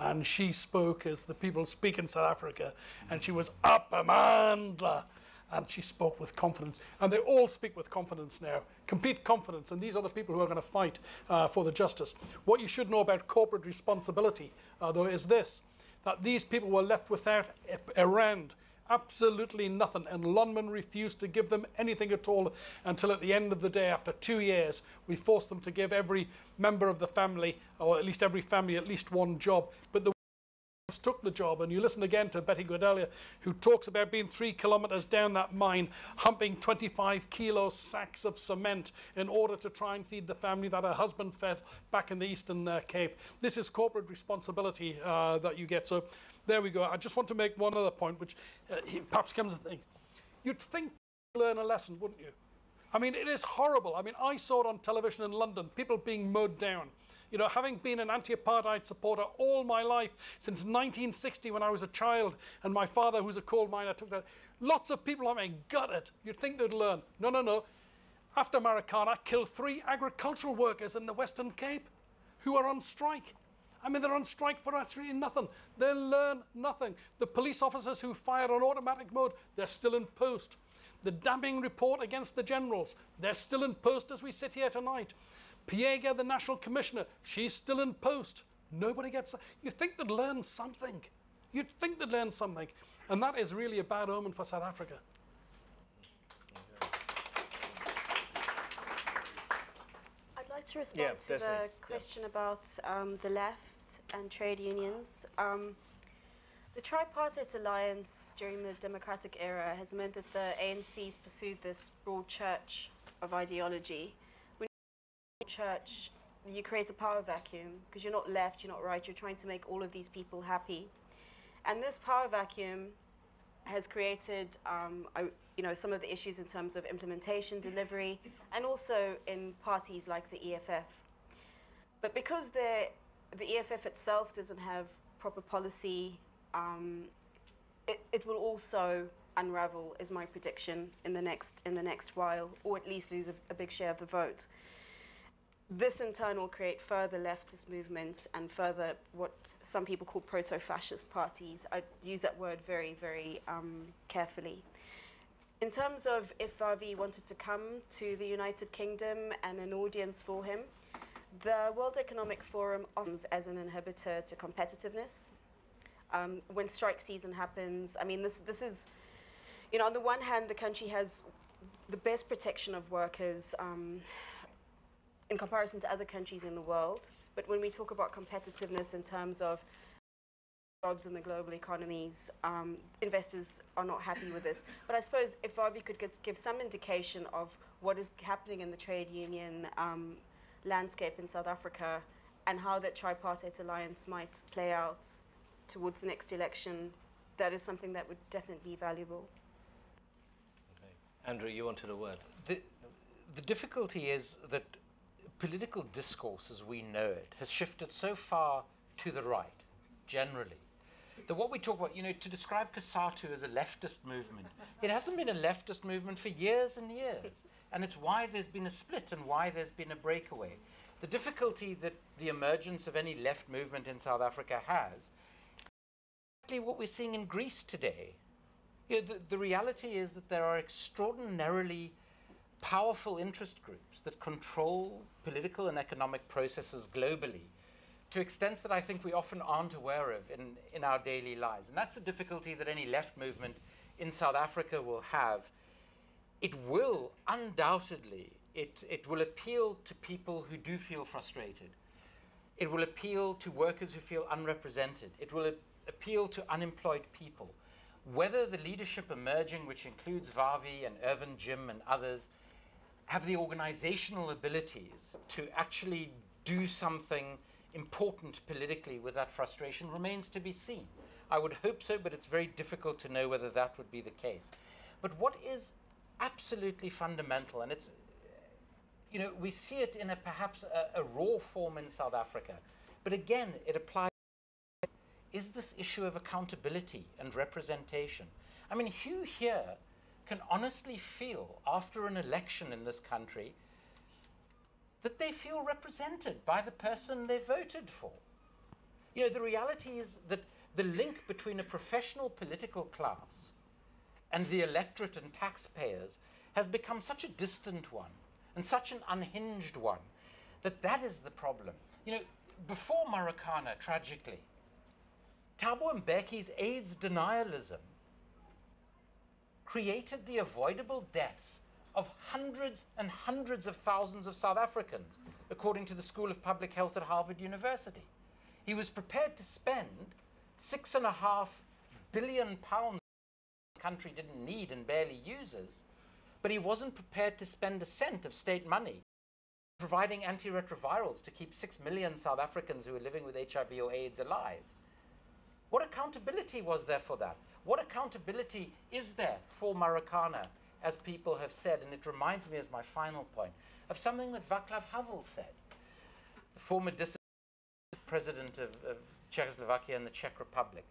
And she spoke as the people speak in South Africa. And she was up a mandla. And she spoke with confidence. And they all speak with confidence now, complete confidence. And these are the people who are going to fight for the justice. What you should know about corporate responsibility, though, is this, that these people were left without a rand. Absolutely nothing, and Lonmin refused to give them anything at all until at the end of the day, after 2 years, we forced them to give every member of the family, or at least every family, at least one job. But the wives took the job, and you listen again to Betty Cordelia, who talks about being 3 kilometres down that mine, humping 25-kilo sacks of cement in order to try and feed the family that her husband fed back in the Eastern Cape. This is corporate responsibility that you get. So there we go. I just want to make one other point, which perhaps comes to things. You'd think you'd learn a lesson, wouldn't you? I mean, it is horrible. I mean, I saw it on television in London, people being mowed down. You know, having been an anti-apartheid supporter all my life, since 1960 when I was a child, and my father, who's a coal miner, took that. Lots of people, I mean, gutted. You'd think they'd learn. No, no, no. After Marikana, killed 3 agricultural workers in the Western Cape who are on strike. I mean, they're on strike for absolutely nothing. They learn nothing. The police officers who fired on automatic mode, they're still in post. The damning report against the generals, they're still in post as we sit here tonight. Piega, the national commissioner, she's still in post. Nobody gets... You'd think they'd learn something. You'd think they'd learn something. And that is really a bad omen for South Africa. I'd like to respond to the question about the left and trade unions. The tripartite alliance during the democratic era has meant that the ANC's pursued this broad church of ideology. When you church, you create a power vacuum because you're not left, you're not right, you're trying to make all of these people happy. And this power vacuum has created you know, some of the issues in terms of implementation, delivery, and also in parties like the EFF. But because the EFF itself doesn't have proper policy, it will also unravel, is my prediction, in the next while, or at least lose a big share of the vote. This in turn will create further leftist movements and further what some people call proto-fascist parties. I use that word very, very carefully. In terms of if Vavi wanted to come to the United Kingdom and an audience for him, the World Economic Forum offers as an inhibitor to competitiveness. When strike season happens, I mean, this is, you know, on the one hand, the country has the best protection of workers in comparison to other countries in the world. But when we talk about competitiveness in terms of jobs in the global economies, investors are not happy with this. But I suppose if Vavi could give some indication of what is happening in the trade union landscape in South Africa and how that tripartite alliance might play out towards the next election, that is something that would definitely be valuable. Okay. Andrew, you wanted a word. The difficulty is that political discourse as we know it has shifted so far to the right, generally, that what we talk about, you know, to describe COSATU as a leftist movement, it hasn't been a leftist movement for years and years. And it's why there's been a split and why there's been a breakaway. The difficulty that the emergence of any left movement in South Africa has, what we're seeing in Greece today. You know, the reality is that there are extraordinarily powerful interest groups that control political and economic processes globally to extents that I think we often aren't aware of in our daily lives. And that's the difficulty that any left movement in South Africa will have. It will undoubtedly It will appeal to people who do feel frustrated. It will appeal to workers who feel unrepresented. It will appeal to unemployed people. Whether the leadership emerging, which includes Vavi and Irvin Jim and others, have the organizational abilities to actually do something important politically with that frustration remains to be seen. I would hope so, but it's very difficult to know whether that would be the case. But what is absolutely fundamental, and it's, you know, we see it in a perhaps a raw form in South Africa, but again, it applies, is this issue of accountability and representation. I mean, who here can honestly feel after an election in this country that they feel represented by the person they voted for? You know, the reality is that the link between a professional political class and the electorate and taxpayers has become such a distant one and such an unhinged one that that is the problem. You know, before Marikana, tragically, Thabo Mbeki's AIDS denialism created the avoidable deaths of hundreds and hundreds of thousands of South Africans, according to the School of Public Health at Harvard University. He was prepared to spend £6.5 billion the country didn't need and barely uses, but he wasn't prepared to spend a cent of state money providing antiretrovirals to keep 6 million South Africans who were living with HIV or AIDS alive. What accountability was there for that? What accountability is there for Marikana, as people have said? And it reminds me, as my final point, of something that Václav Havel said, the former president of Czechoslovakia and the Czech Republic.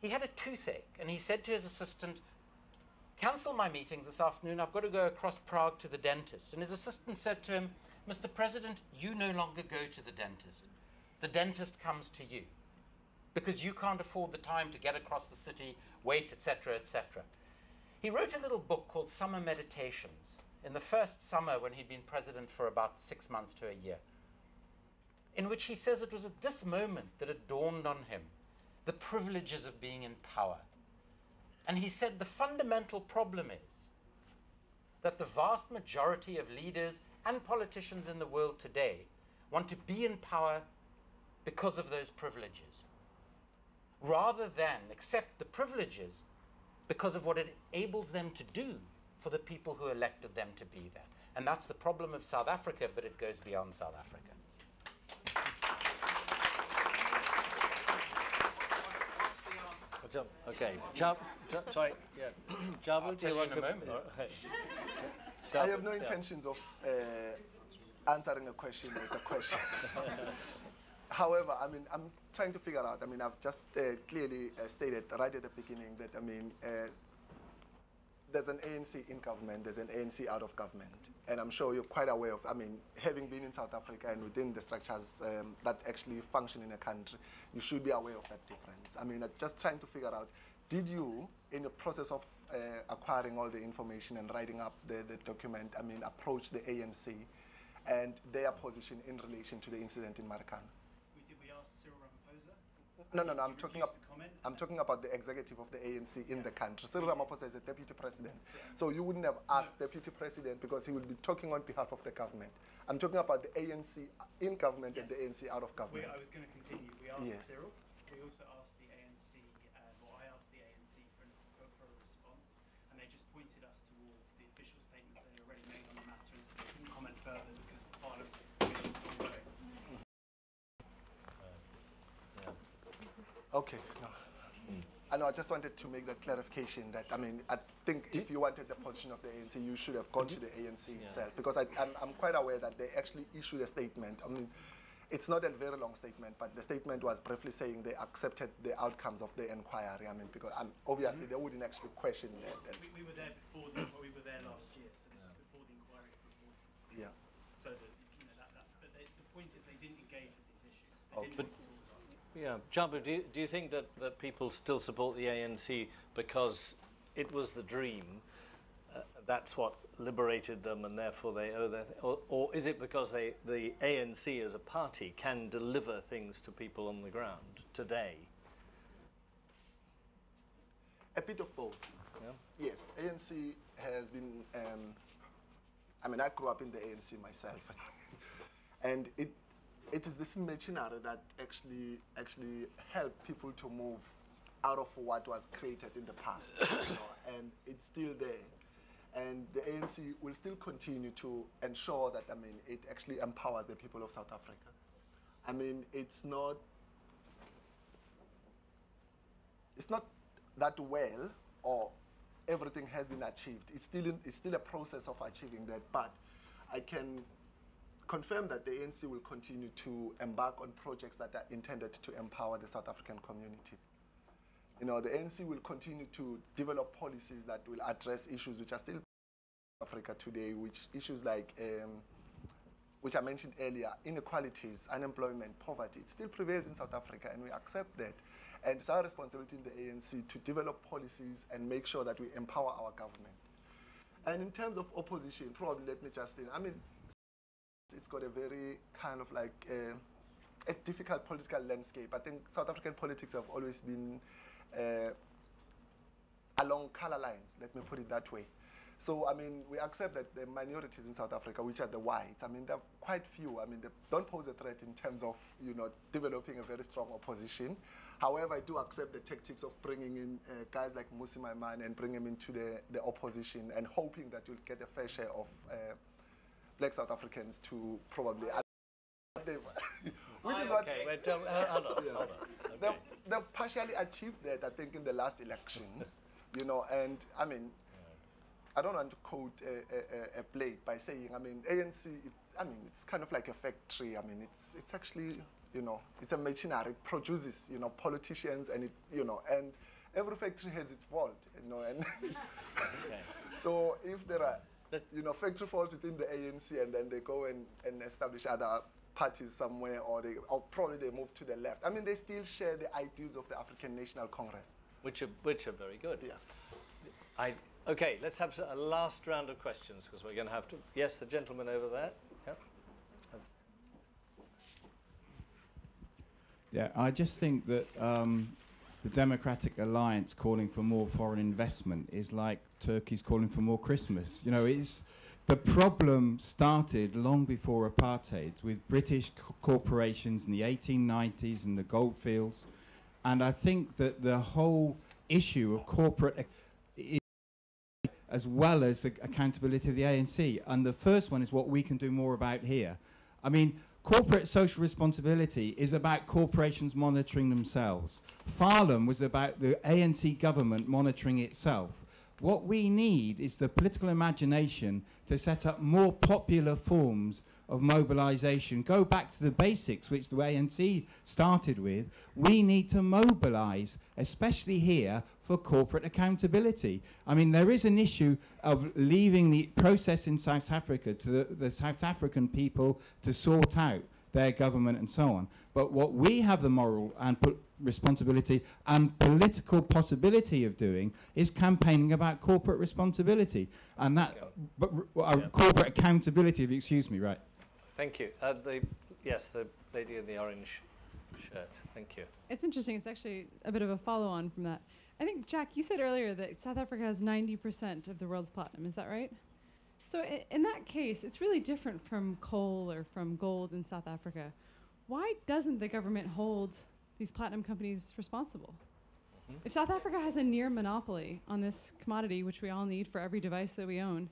He had a toothache, and he said to his assistant, "Cancel my meetings this afternoon. I've got to go across Prague to the dentist." And his assistant said to him, "Mr. President, you no longer go to the dentist. The dentist comes to you, because you can't afford the time to get across the city, wait, etc., etc." He wrote a little book called Summer Meditations in the first summer when he'd been president for about 6 months to a year, in which he says it was at this moment that it dawned on him the privileges of being in power. And he said the fundamental problem is that the vast majority of leaders and politicians in the world today want to be in power because of those privileges, rather than accept the privileges because of what it enables them to do for the people who elected them to be there. And that's the problem of South Africa, but it goes beyond South Africa. What's the answer? Okay. Sorry. Yeah. I'll tell you in a moment. I have no intentions of answering a question with a question. However, I mean, I'm trying to figure out, I mean, I've just clearly stated right at the beginning that, I mean, there's an ANC in government, there's an ANC out of government. And I'm sure you're quite aware of, I mean, having been in South Africa and within the structures that actually function in a country, you should be aware of that difference. I mean, I'm just trying to figure out, did you, in the process of acquiring all the information and writing up the document, I mean, approach the ANC and their position in relation to the incident in Marikana? Cyril Ramaphosa? No, no, no. I'm talking about the executive of the ANC in the country. Cyril Ramaphosa is a deputy president. Yeah. So you wouldn't have asked deputy president because he would be talking on behalf of the government. I'm talking about the ANC in government and the ANC out of government. I was going to continue. We asked Cyril. We also asked the ANC, well, I asked the ANC for a response, and they just pointed us towards the official statements they already made on the matter, and so they couldn't comment further because part of the commission's on the road. Okay. No. I know. I just wanted to make that clarification. That I mean, I think if you wanted the position of the ANC, you should have gone to the ANC itself, because I'm quite aware that they actually issued a statement. I mean, it's not a very long statement, but the statement was briefly saying they accepted the outcomes of the inquiry. I mean, because obviously they wouldn't actually question that. We were there before. We were there last year, so this was before the inquiry reported. Yeah. So that, you know, but the point is they didn't engage with these issues. They didn't. Yeah, Jabu, do you think that people still support the ANC because it was the dream, that's what liberated them, and therefore they owe their... Or is it because the ANC as a party can deliver things to people on the ground today? A bit of both. Yeah? Yes, ANC has been I mean, I grew up in the ANC myself, and it is this machinery that actually helped people to move out of what was created in the past, you know, and it's still there. And the ANC will still continue to ensure that, I mean, it actually empowers the people of South Africa. I mean, it's not that well, or everything has been achieved. It's still a process of achieving that, but I can confirm that the ANC will continue to embark on projects that are intended to empower the South African communities. You know, the ANC will continue to develop policies that will address issues which are still in Africa today, which issues like, which I mentioned earlier, inequalities, unemployment, poverty. It still prevails in South Africa, and we accept that. And it's our responsibility in the ANC to develop policies and make sure that we empower our government. And in terms of opposition, probably let me just say, I mean, it's got a very kind of like a difficult political landscape. I think South African politics have always been along color lines, let me put it that way. So, I mean, we accept that the minorities in South Africa, which are the whites, I mean, they're quite few. I mean, they don't pose a threat in terms of, you know, developing a very strong opposition. However, I do accept the tactics of bringing in guys like Mmusi Maimane and bring him into the opposition and hoping that you'll get a fair share of black South Africans to probably... Which is what... Okay. Wait, hold on. Okay. They've partially achieved that, I think, in the last elections, you know, and, I mean... I don't want to quote a play by saying, I mean, ANC, it's kind of like a factory. I mean, it's actually, you know, it's a machinery. It produces, you know, politicians, and it, you know, and every factory has its fault, you know, and okay. So if there are, you know, factory faults within the ANC, and then they go and establish other parties somewhere, or probably they move to the left. I mean, they still share the ideals of the African National Congress, which are very good. Yeah. Okay, let's have a last round of questions, because we're going to have to... Yes, the gentleman over there. Yep. Yeah, I just think that the Democratic Alliance calling for more foreign investment is like Turkey's calling for more Christmas. You know, it's... The problem started long before apartheid with British corporations in the 1890s and the goldfields. And I think that the whole issue of corporate... as well as the accountability of the ANC. And the first one is what we can do more about here. I mean, corporate social responsibility is about corporations monitoring themselves. Farlam was about the ANC government monitoring itself. What we need is the political imagination to set up more popular forms of mobilization. Go back to the basics, which the ANC started with. We need to mobilize, especially here, for corporate accountability. I mean, there is an issue of leaving the process in South Africa to the South African people to sort out their government and so on. But what we have the moral and responsibility and political possibility of doing is campaigning about corporate responsibility. And that, corporate accountability, if you excuse me, right. Thank you. Yes, the lady in the orange shirt. Thank you. It's interesting. It's actually a bit of a follow-on from that. I think, Jack, you said earlier that South Africa has 90% of the world's platinum. Is that right? So in that case, it's really different from coal or from gold in South Africa. Why doesn't the government hold these platinum companies responsible? Mm-hmm. If South Africa has a near monopoly on this commodity, which we all need for every device that we own,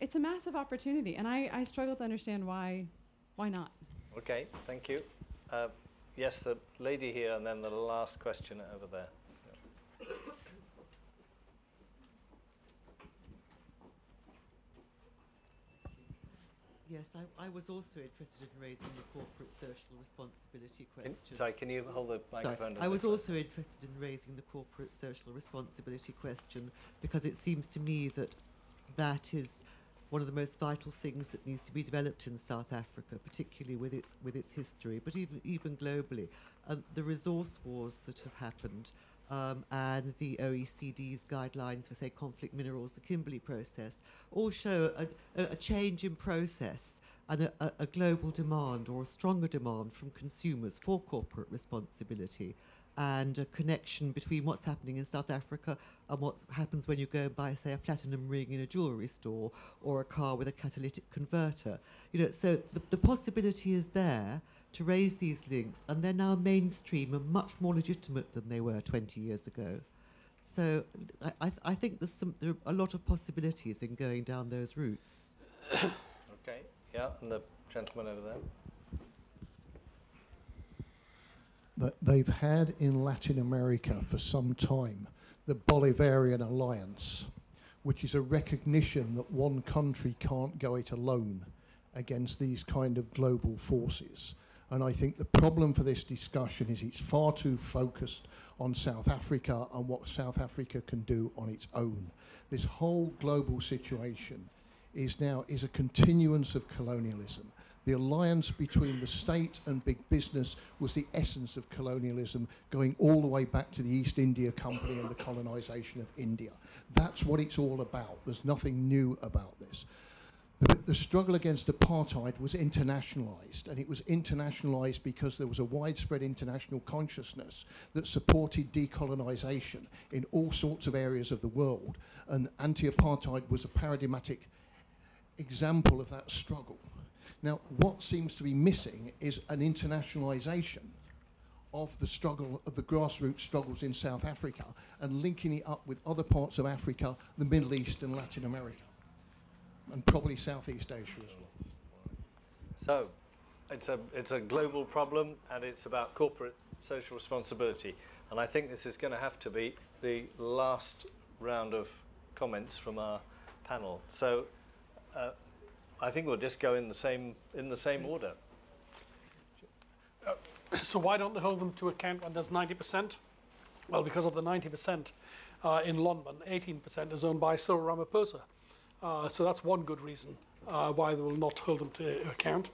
it's a massive opportunity, and I struggle to understand why not. Okay, thank you. Yes, the lady here, and then the last question over there. Yep. Yes, I was also interested in raising the corporate social responsibility question. Sorry, can you hold the microphone? Sorry, I was also interested in raising the corporate social responsibility question, because it seems to me that that is one of the most vital things that needs to be developed in South Africa, particularly with its history, but even globally. The resource wars that have happened, and the OECD's guidelines for, say, conflict minerals, the Kimberley process, all show a change in process and a global demand, or a stronger demand, from consumers for corporate responsibility. and a connection between what's happening in South Africa and what happens when you go and buy, say, a platinum ring in a jewellery store or a car with a catalytic converter. You know, so the possibility is there to raise these links, and they're now mainstream and much more legitimate than they were 20 years ago. So I think there are a lot of possibilities in going down those routes. Okay, yeah, and the gentleman over there. That they've had in Latin America for some time, the Bolivarian Alliance, which is a recognition that one country can't go it alone against these kind of global forces. And I think the problem for this discussion is it's far too focused on South Africa and what South Africa can do on its own. This whole global situation is a continuance of colonialism. The alliance between the state and big business was the essence of colonialism, going all the way back to the East India Company and the colonization of India. That's what it's all about. There's nothing new about this. The struggle against apartheid was internationalized, and it was internationalized because there was a widespread international consciousness that supported decolonization in all sorts of areas of the world, and anti-apartheid was a paradigmatic example of that struggle. Now, what seems to be missing is an internationalization of the struggle, of the grassroots struggles in South Africa, and linking it up with other parts of Africa, the Middle East and Latin America, and probably Southeast Asia as well. So, it's a global problem, and it's about corporate social responsibility. And I think this is going to have to be the last round of comments from our panel. So. I think we'll just go in the same order. So why don't they hold them to account when there's 90%? Well, because of the 90% in Lonmin, 18% is owned by Cyril Ramaphosa. So that's one good reason why they will not hold them to account.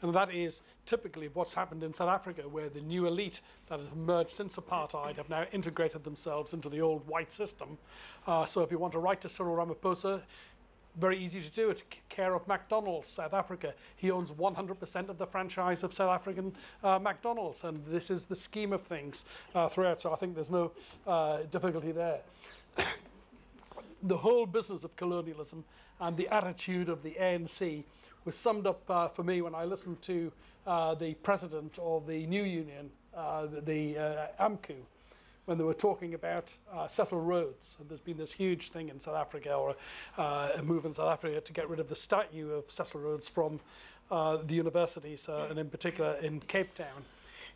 And that is typically what's happened in South Africa, where the new elite that has emerged since apartheid have now integrated themselves into the old white system. So if you want to write to Cyril Ramaphosa, very easy to do it. Care of McDonald's, South Africa. He owns 100% of the franchise of South African McDonald's, and this is the scheme of things throughout. So I think there's no difficulty there. The whole business of colonialism and the attitude of the ANC was summed up for me when I listened to the president of the new union, the AMCU, when they were talking about Cecil Rhodes. And there's been this huge thing in South Africa, or a move in South Africa to get rid of the statue of Cecil Rhodes from the universities, and in particular in Cape Town,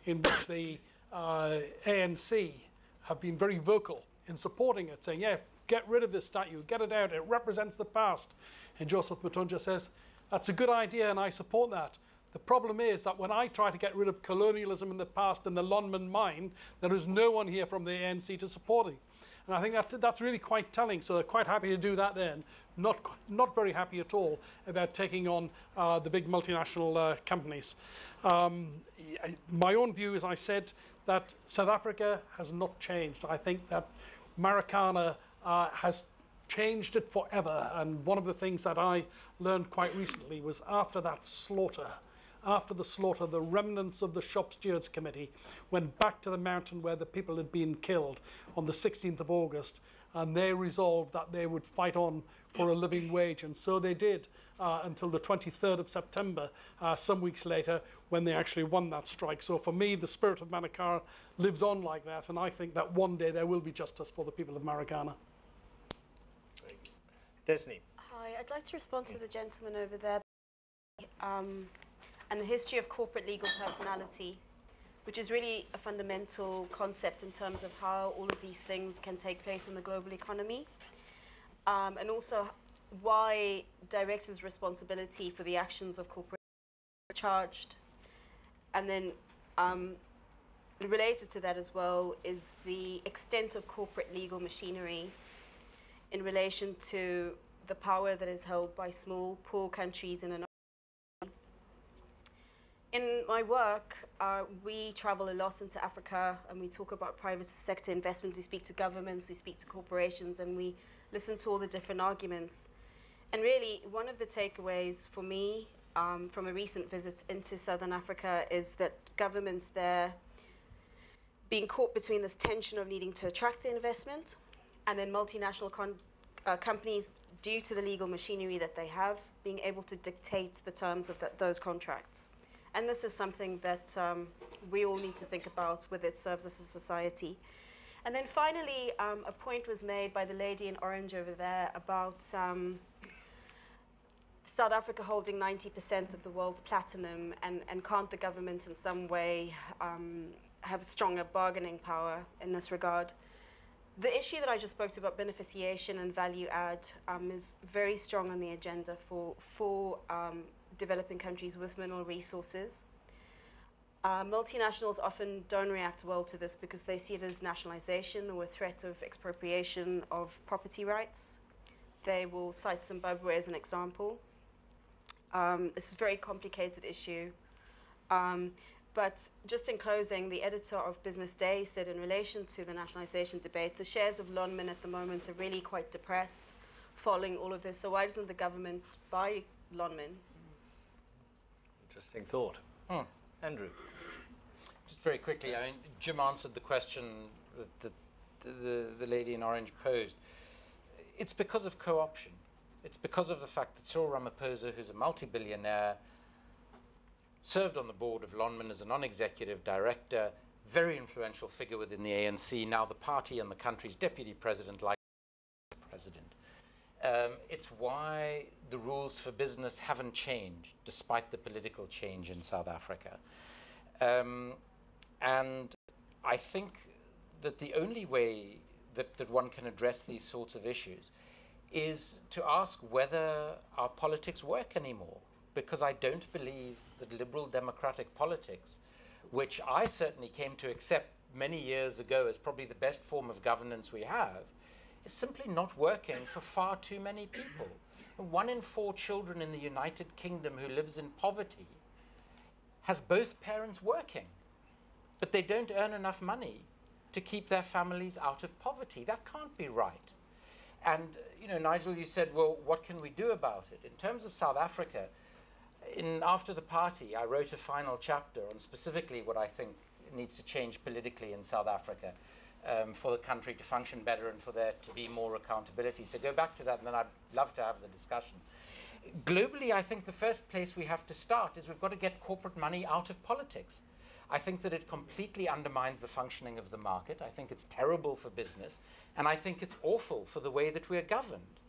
in which the ANC have been very vocal in supporting it, saying, yeah, get rid of this statue, get it out, it represents the past. And Joseph Matonja says, that's a good idea and I support that. The problem is that when I try to get rid of colonialism in the past in the Lonmin mine, there is no one here from the ANC to support it. And I think that's really quite telling. So they're quite happy to do that then. Not very happy at all about taking on the big multinational companies. My own view is I said that South Africa has not changed. I think that Marikana has changed it forever. And one of the things that I learned quite recently was after that slaughter, the remnants of the Shop Stewards Committee went back to the mountain where the people had been killed on the 16th of August, and they resolved that they would fight on for a living wage. And so they did until the 23rd of September, some weeks later, when they actually won that strike. So for me, the spirit of Marikana lives on like that, and I think that one day there will be justice for the people of Marikana. Desné. Hi, I'd like to respond to the gentleman over there. And the history of corporate legal personality, which is really a fundamental concept in terms of how all of these things can take place in the global economy, and also why directors' responsibility for the actions of corporations is charged. And then related to that as well is the extent of corporate legal machinery in relation to the power that is held by small, poor countries in an In my work, we travel a lot into Africa, and we talk about private sector investments. We speak to governments, we speak to corporations, and we listen to all the different arguments. And really, one of the takeaways for me from a recent visit into Southern Africa is that governments there being caught between this tension of needing to attract the investment and then multinational companies, due to the legal machinery that they have, being able to dictate the terms of those contracts. And this is something that we all need to think about, whether it serves us as a society. And then finally, a point was made by the lady in orange over there about South Africa holding 90% of the world's platinum, and can't the government in some way have stronger bargaining power in this regard? The issue that I just spoke to about beneficiation and value add is very strong on the agenda for developing countries with mineral resources. Multinationals often don't react well to this because they see it as nationalization or a threat of expropriation of property rights. They will cite Zimbabwe as an example. This is a very complicated issue. But just in closing, the editor of Business Day said in relation to the nationalization debate, the shares of Lonmin at the moment are really quite depressed following all of this. So why doesn't the government buy Lonmin? Interesting thought. Mm. Andrew. Just very quickly, I mean, Jim answered the question that the lady in orange posed. It's because of co-option. It's because of the fact that Cyril Ramaphosa, who's a multi-billionaire, served on the board of Lonmin as a non-executive director, very influential figure within the ANC, now the party and the country's deputy president, like president. It's why the rules for business haven't changed, despite the political change in South Africa. And I think that the only way that one can address these sorts of issues is to ask whether our politics work anymore, because I don't believe that liberal democratic politics, which I certainly came to accept many years ago as probably the best form of governance we have, is simply not working for far too many people. 1 in 4 children in the United Kingdom who lives in poverty has both parents working, but they don't earn enough money to keep their families out of poverty. That can't be right. And, you know, Nigel, you said, well, what can we do about it? In terms of South Africa, in After the Party, I wrote a final chapter on specifically what I think needs to change politically in South Africa for the country to function better and for there to be more accountability. So go back to that, and then I'd love to have the discussion. Globally, I think the first place we have to start is we've got to get corporate money out of politics. I think that it completely undermines the functioning of the market. I think it's terrible for business, and I think it's awful for the way that we're governed.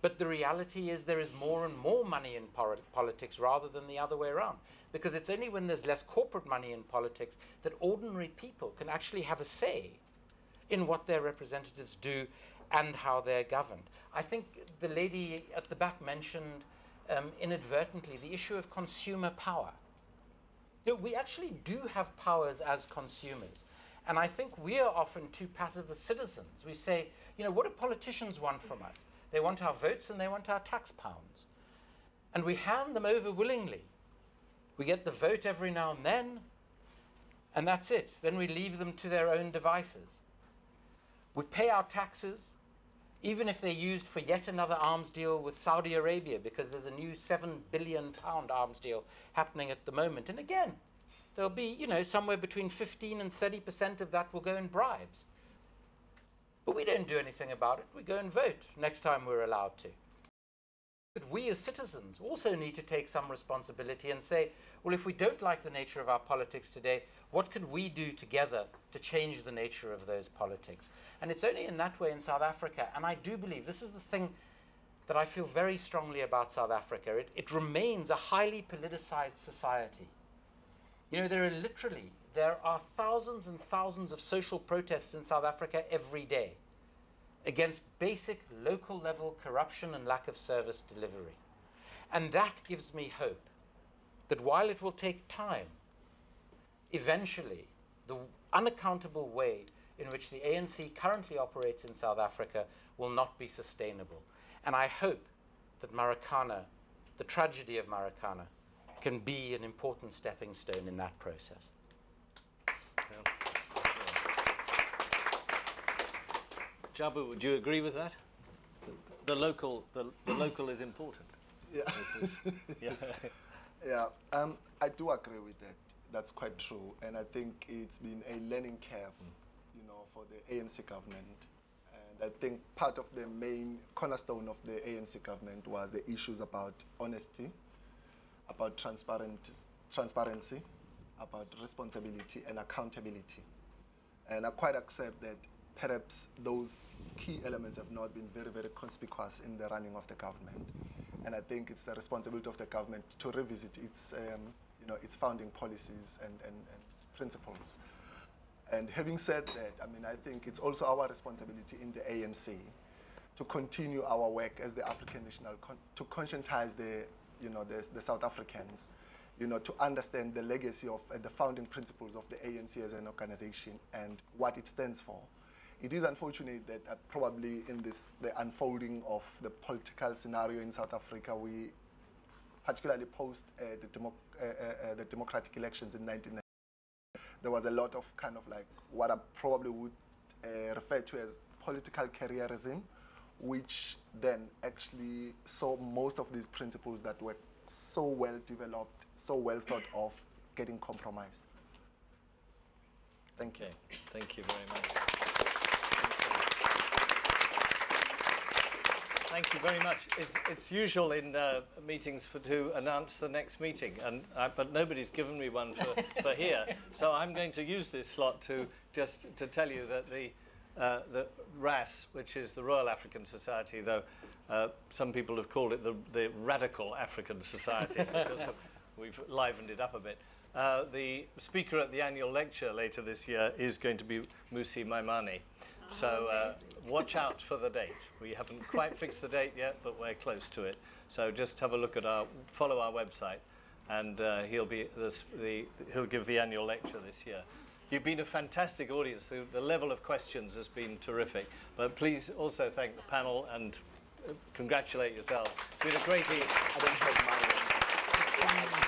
But the reality is there is more and more money in politics rather than the other way around, because it's only when there's less corporate money in politics that ordinary people can actually have a say in what their representatives do and how they're governed. I think the lady at the back mentioned inadvertently the issue of consumer power. You know, we actually do have powers as consumers. And I think we are often too passive as citizens. We say, you know, what do politicians want from us? They want our votes and they want our tax pounds. And we hand them over willingly. We get the vote every now and then, and that's it. Then we leave them to their own devices. We pay our taxes, even if they're used for yet another arms deal with Saudi Arabia, because there's a new £7 billion arms deal happening at the moment. And again, there'll be, you know, somewhere between 15 and 30% of that will go in bribes. But we don't do anything about it. We go and vote next time we're allowed to. But we as citizens also need to take some responsibility and say, well, if we don't like the nature of our politics today, what can we do together to change the nature of those politics? And it's only in that way in South Africa. And I do believe this is the thing that I feel very strongly about South Africa. It remains a highly politicized society. You know, there are thousands and thousands of social protests in South Africa every day against basic local level corruption and lack of service delivery. And that gives me hope that while it will take time, eventually the unaccountable way in which the ANC currently operates in South Africa will not be sustainable. And I hope that Marikana, the tragedy of Marikana, can be an important stepping stone in that process. Jabu, would you agree with that? The local is important. Yeah. Yeah. I do agree with that. That's quite true. And I think it's been a learning curve, you know, for the ANC government. And I think part of the main cornerstone of the ANC government was the issues about honesty, about transparency, about responsibility and accountability. And I quite accept that perhaps those key elements have not been very, very conspicuous in the running of the government. And I think it's the responsibility of the government to revisit its, you know, its founding policies and principles. And having said that, I mean, I think it's also our responsibility in the ANC to continue our work as the African National to conscientize the, you know, the South Africans, you know, to understand the legacy of the founding principles of the ANC as an organization and what it stands for. It is unfortunate that probably in this, the unfolding of the political scenario in South Africa, we particularly post the democratic elections in 1990, there was a lot of kind of like what I probably would refer to as political careerism, which then actually saw most of these principles that were so well developed, so well thought of, getting compromised. Thank you. Okay. Thank you very much. Thank you very much. It's usual in meetings to announce the next meeting, and but nobody's given me one for here. So I'm going to use this slot to just to tell you that the RAS, which is the Royal African Society, though some people have called it the Radical African Society, because we've livened it up a bit. The speaker at the annual lecture later this year is going to be Mmusi Maimane. So watch out for the date. We haven't quite fixed the date yet, but we're close to it. So just have a look at follow our website, and he'll give the annual lecture this year. You've been a fantastic audience. The level of questions has been terrific. But please also thank the panel and congratulate yourself. It's been a great evening.